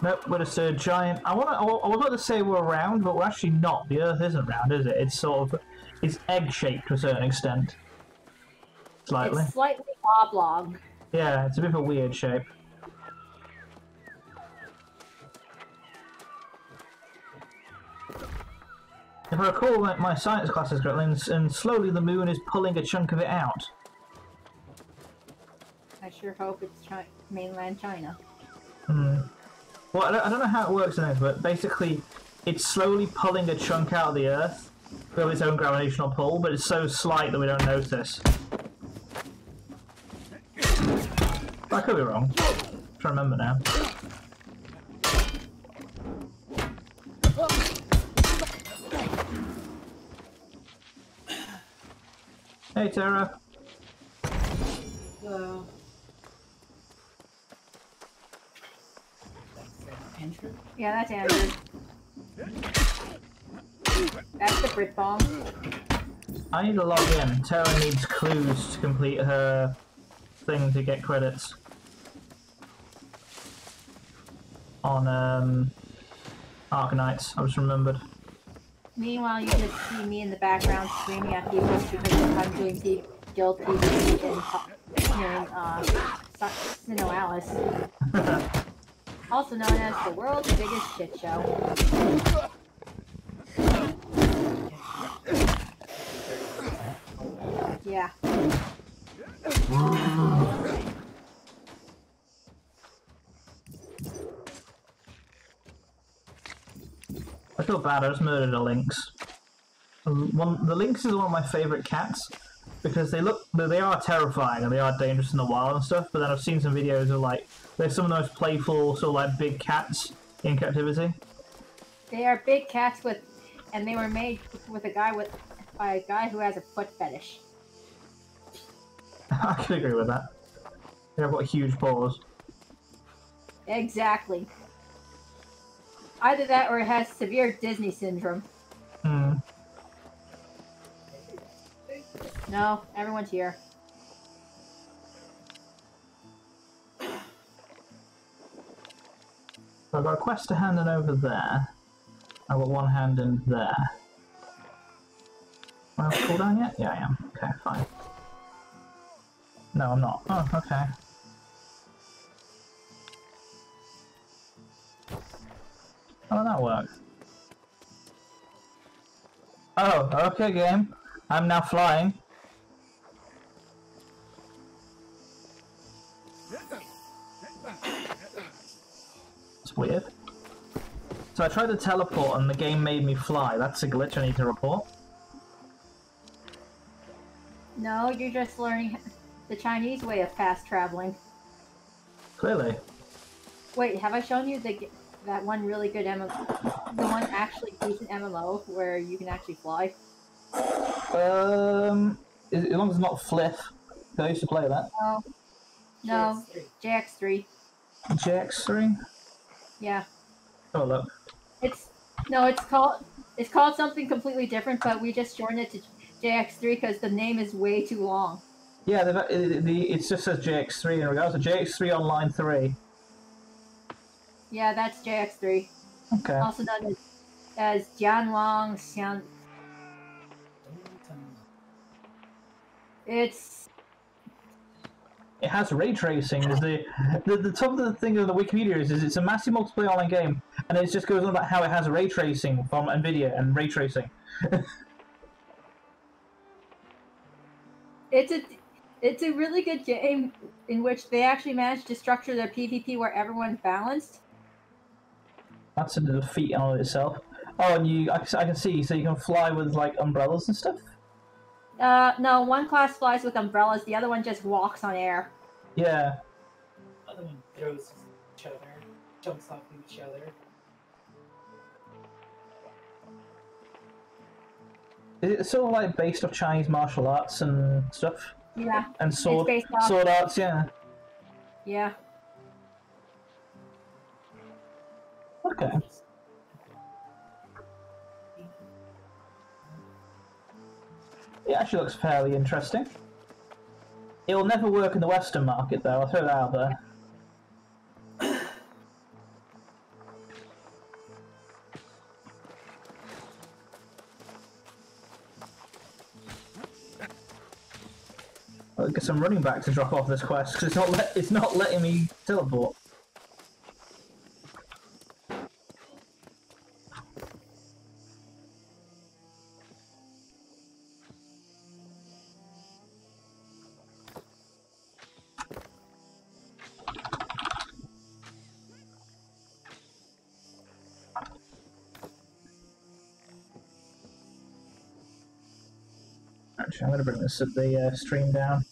Nope, we're just a giant. I was about to say we're round, but we're actually not. The Earth isn't round, is it? It's sort of, it's egg-shaped to a certain extent. Slightly. It's slightly oblong. Yeah, it's a bit of a weird shape. If I recall my science classes correctly, and slowly the moon is pulling a chunk of it out. I sure hope it's mainland China. Hmm. Well, I don't know how it works in this, but basically it's slowly pulling a chunk out of the Earth with its own gravitational pull, but it's so slight that we don't notice. I could be wrong. I'm trying to remember now. Hey, Tara. Hello. Andrew? Yeah, that's Andrew. That's the Brit bomb. I need to log in. Tara needs clues to complete her thing to get credits. On Arkanites, I just remembered. Meanwhile, you could see me in the background screaming at people because I'm doing deep guilty and hearing Sino Alice. Also known as the world's biggest shit show. Yeah. I feel bad, I just murdered a lynx. The lynx is one of my favourite cats because they are terrifying and they are dangerous in the wild and stuff, but then I've seen some videos of like they're some of the most playful, sort of like big cats in captivity. They are big cats with, and they were made with by a guy who has a foot fetish. I can agree with that. They've got huge paws. Exactly. Either that, or it has severe Disney syndrome. Hmm. No, everyone's here. So I've got a quest to hand in over there. I've got one hand in there. Am I off cooldown yet? Yeah, I am. Okay, fine. No, I'm not. Oh, okay. How did that work? Oh, okay, game. I'm now flying. Weird. So I tried to teleport and the game made me fly. That's a glitch I need to report. No, you're just learning the Chinese way of fast traveling. Clearly. Wait, have I shown you that one really good MMO? The one actually decent MMO where you can actually fly? As long as it's not Fliff. I used to play that. No. No. JX3. JX3? Yeah. Oh look. It's called something completely different, but we just shortened it to JX3 because the name is way too long. Yeah, it just says JX3 in regards to JX3 Online 3. Yeah, that's JX3. Okay. Also known as Jianlong Xian. It has ray tracing. Is the top of the thing on the Wikipedia is it's a massive multiplayer online game, and it just goes on about how it has ray tracing from Nvidia and ray tracing. It's a really good game in which they actually managed to structure their PvP where everyone's balanced. That's a defeat all in itself. Oh, and I can see, so you can fly with like umbrellas and stuff. No, one class flies with umbrellas, the other one just walks on air. Yeah. The other one throws each other, jumps off of each other. Is it sort of like based off Chinese martial arts and stuff? Yeah. And sword arts, yeah. Yeah. Okay. It actually looks fairly interesting. It'll never work in the Western market, though. I'll throw that out there. I'll get some running back to drop off this quest because it's not letting me teleport. I'm going to bring this stream down.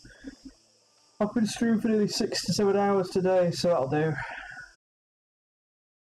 I've been streaming for nearly 6 to 7 hours today, so that'll do.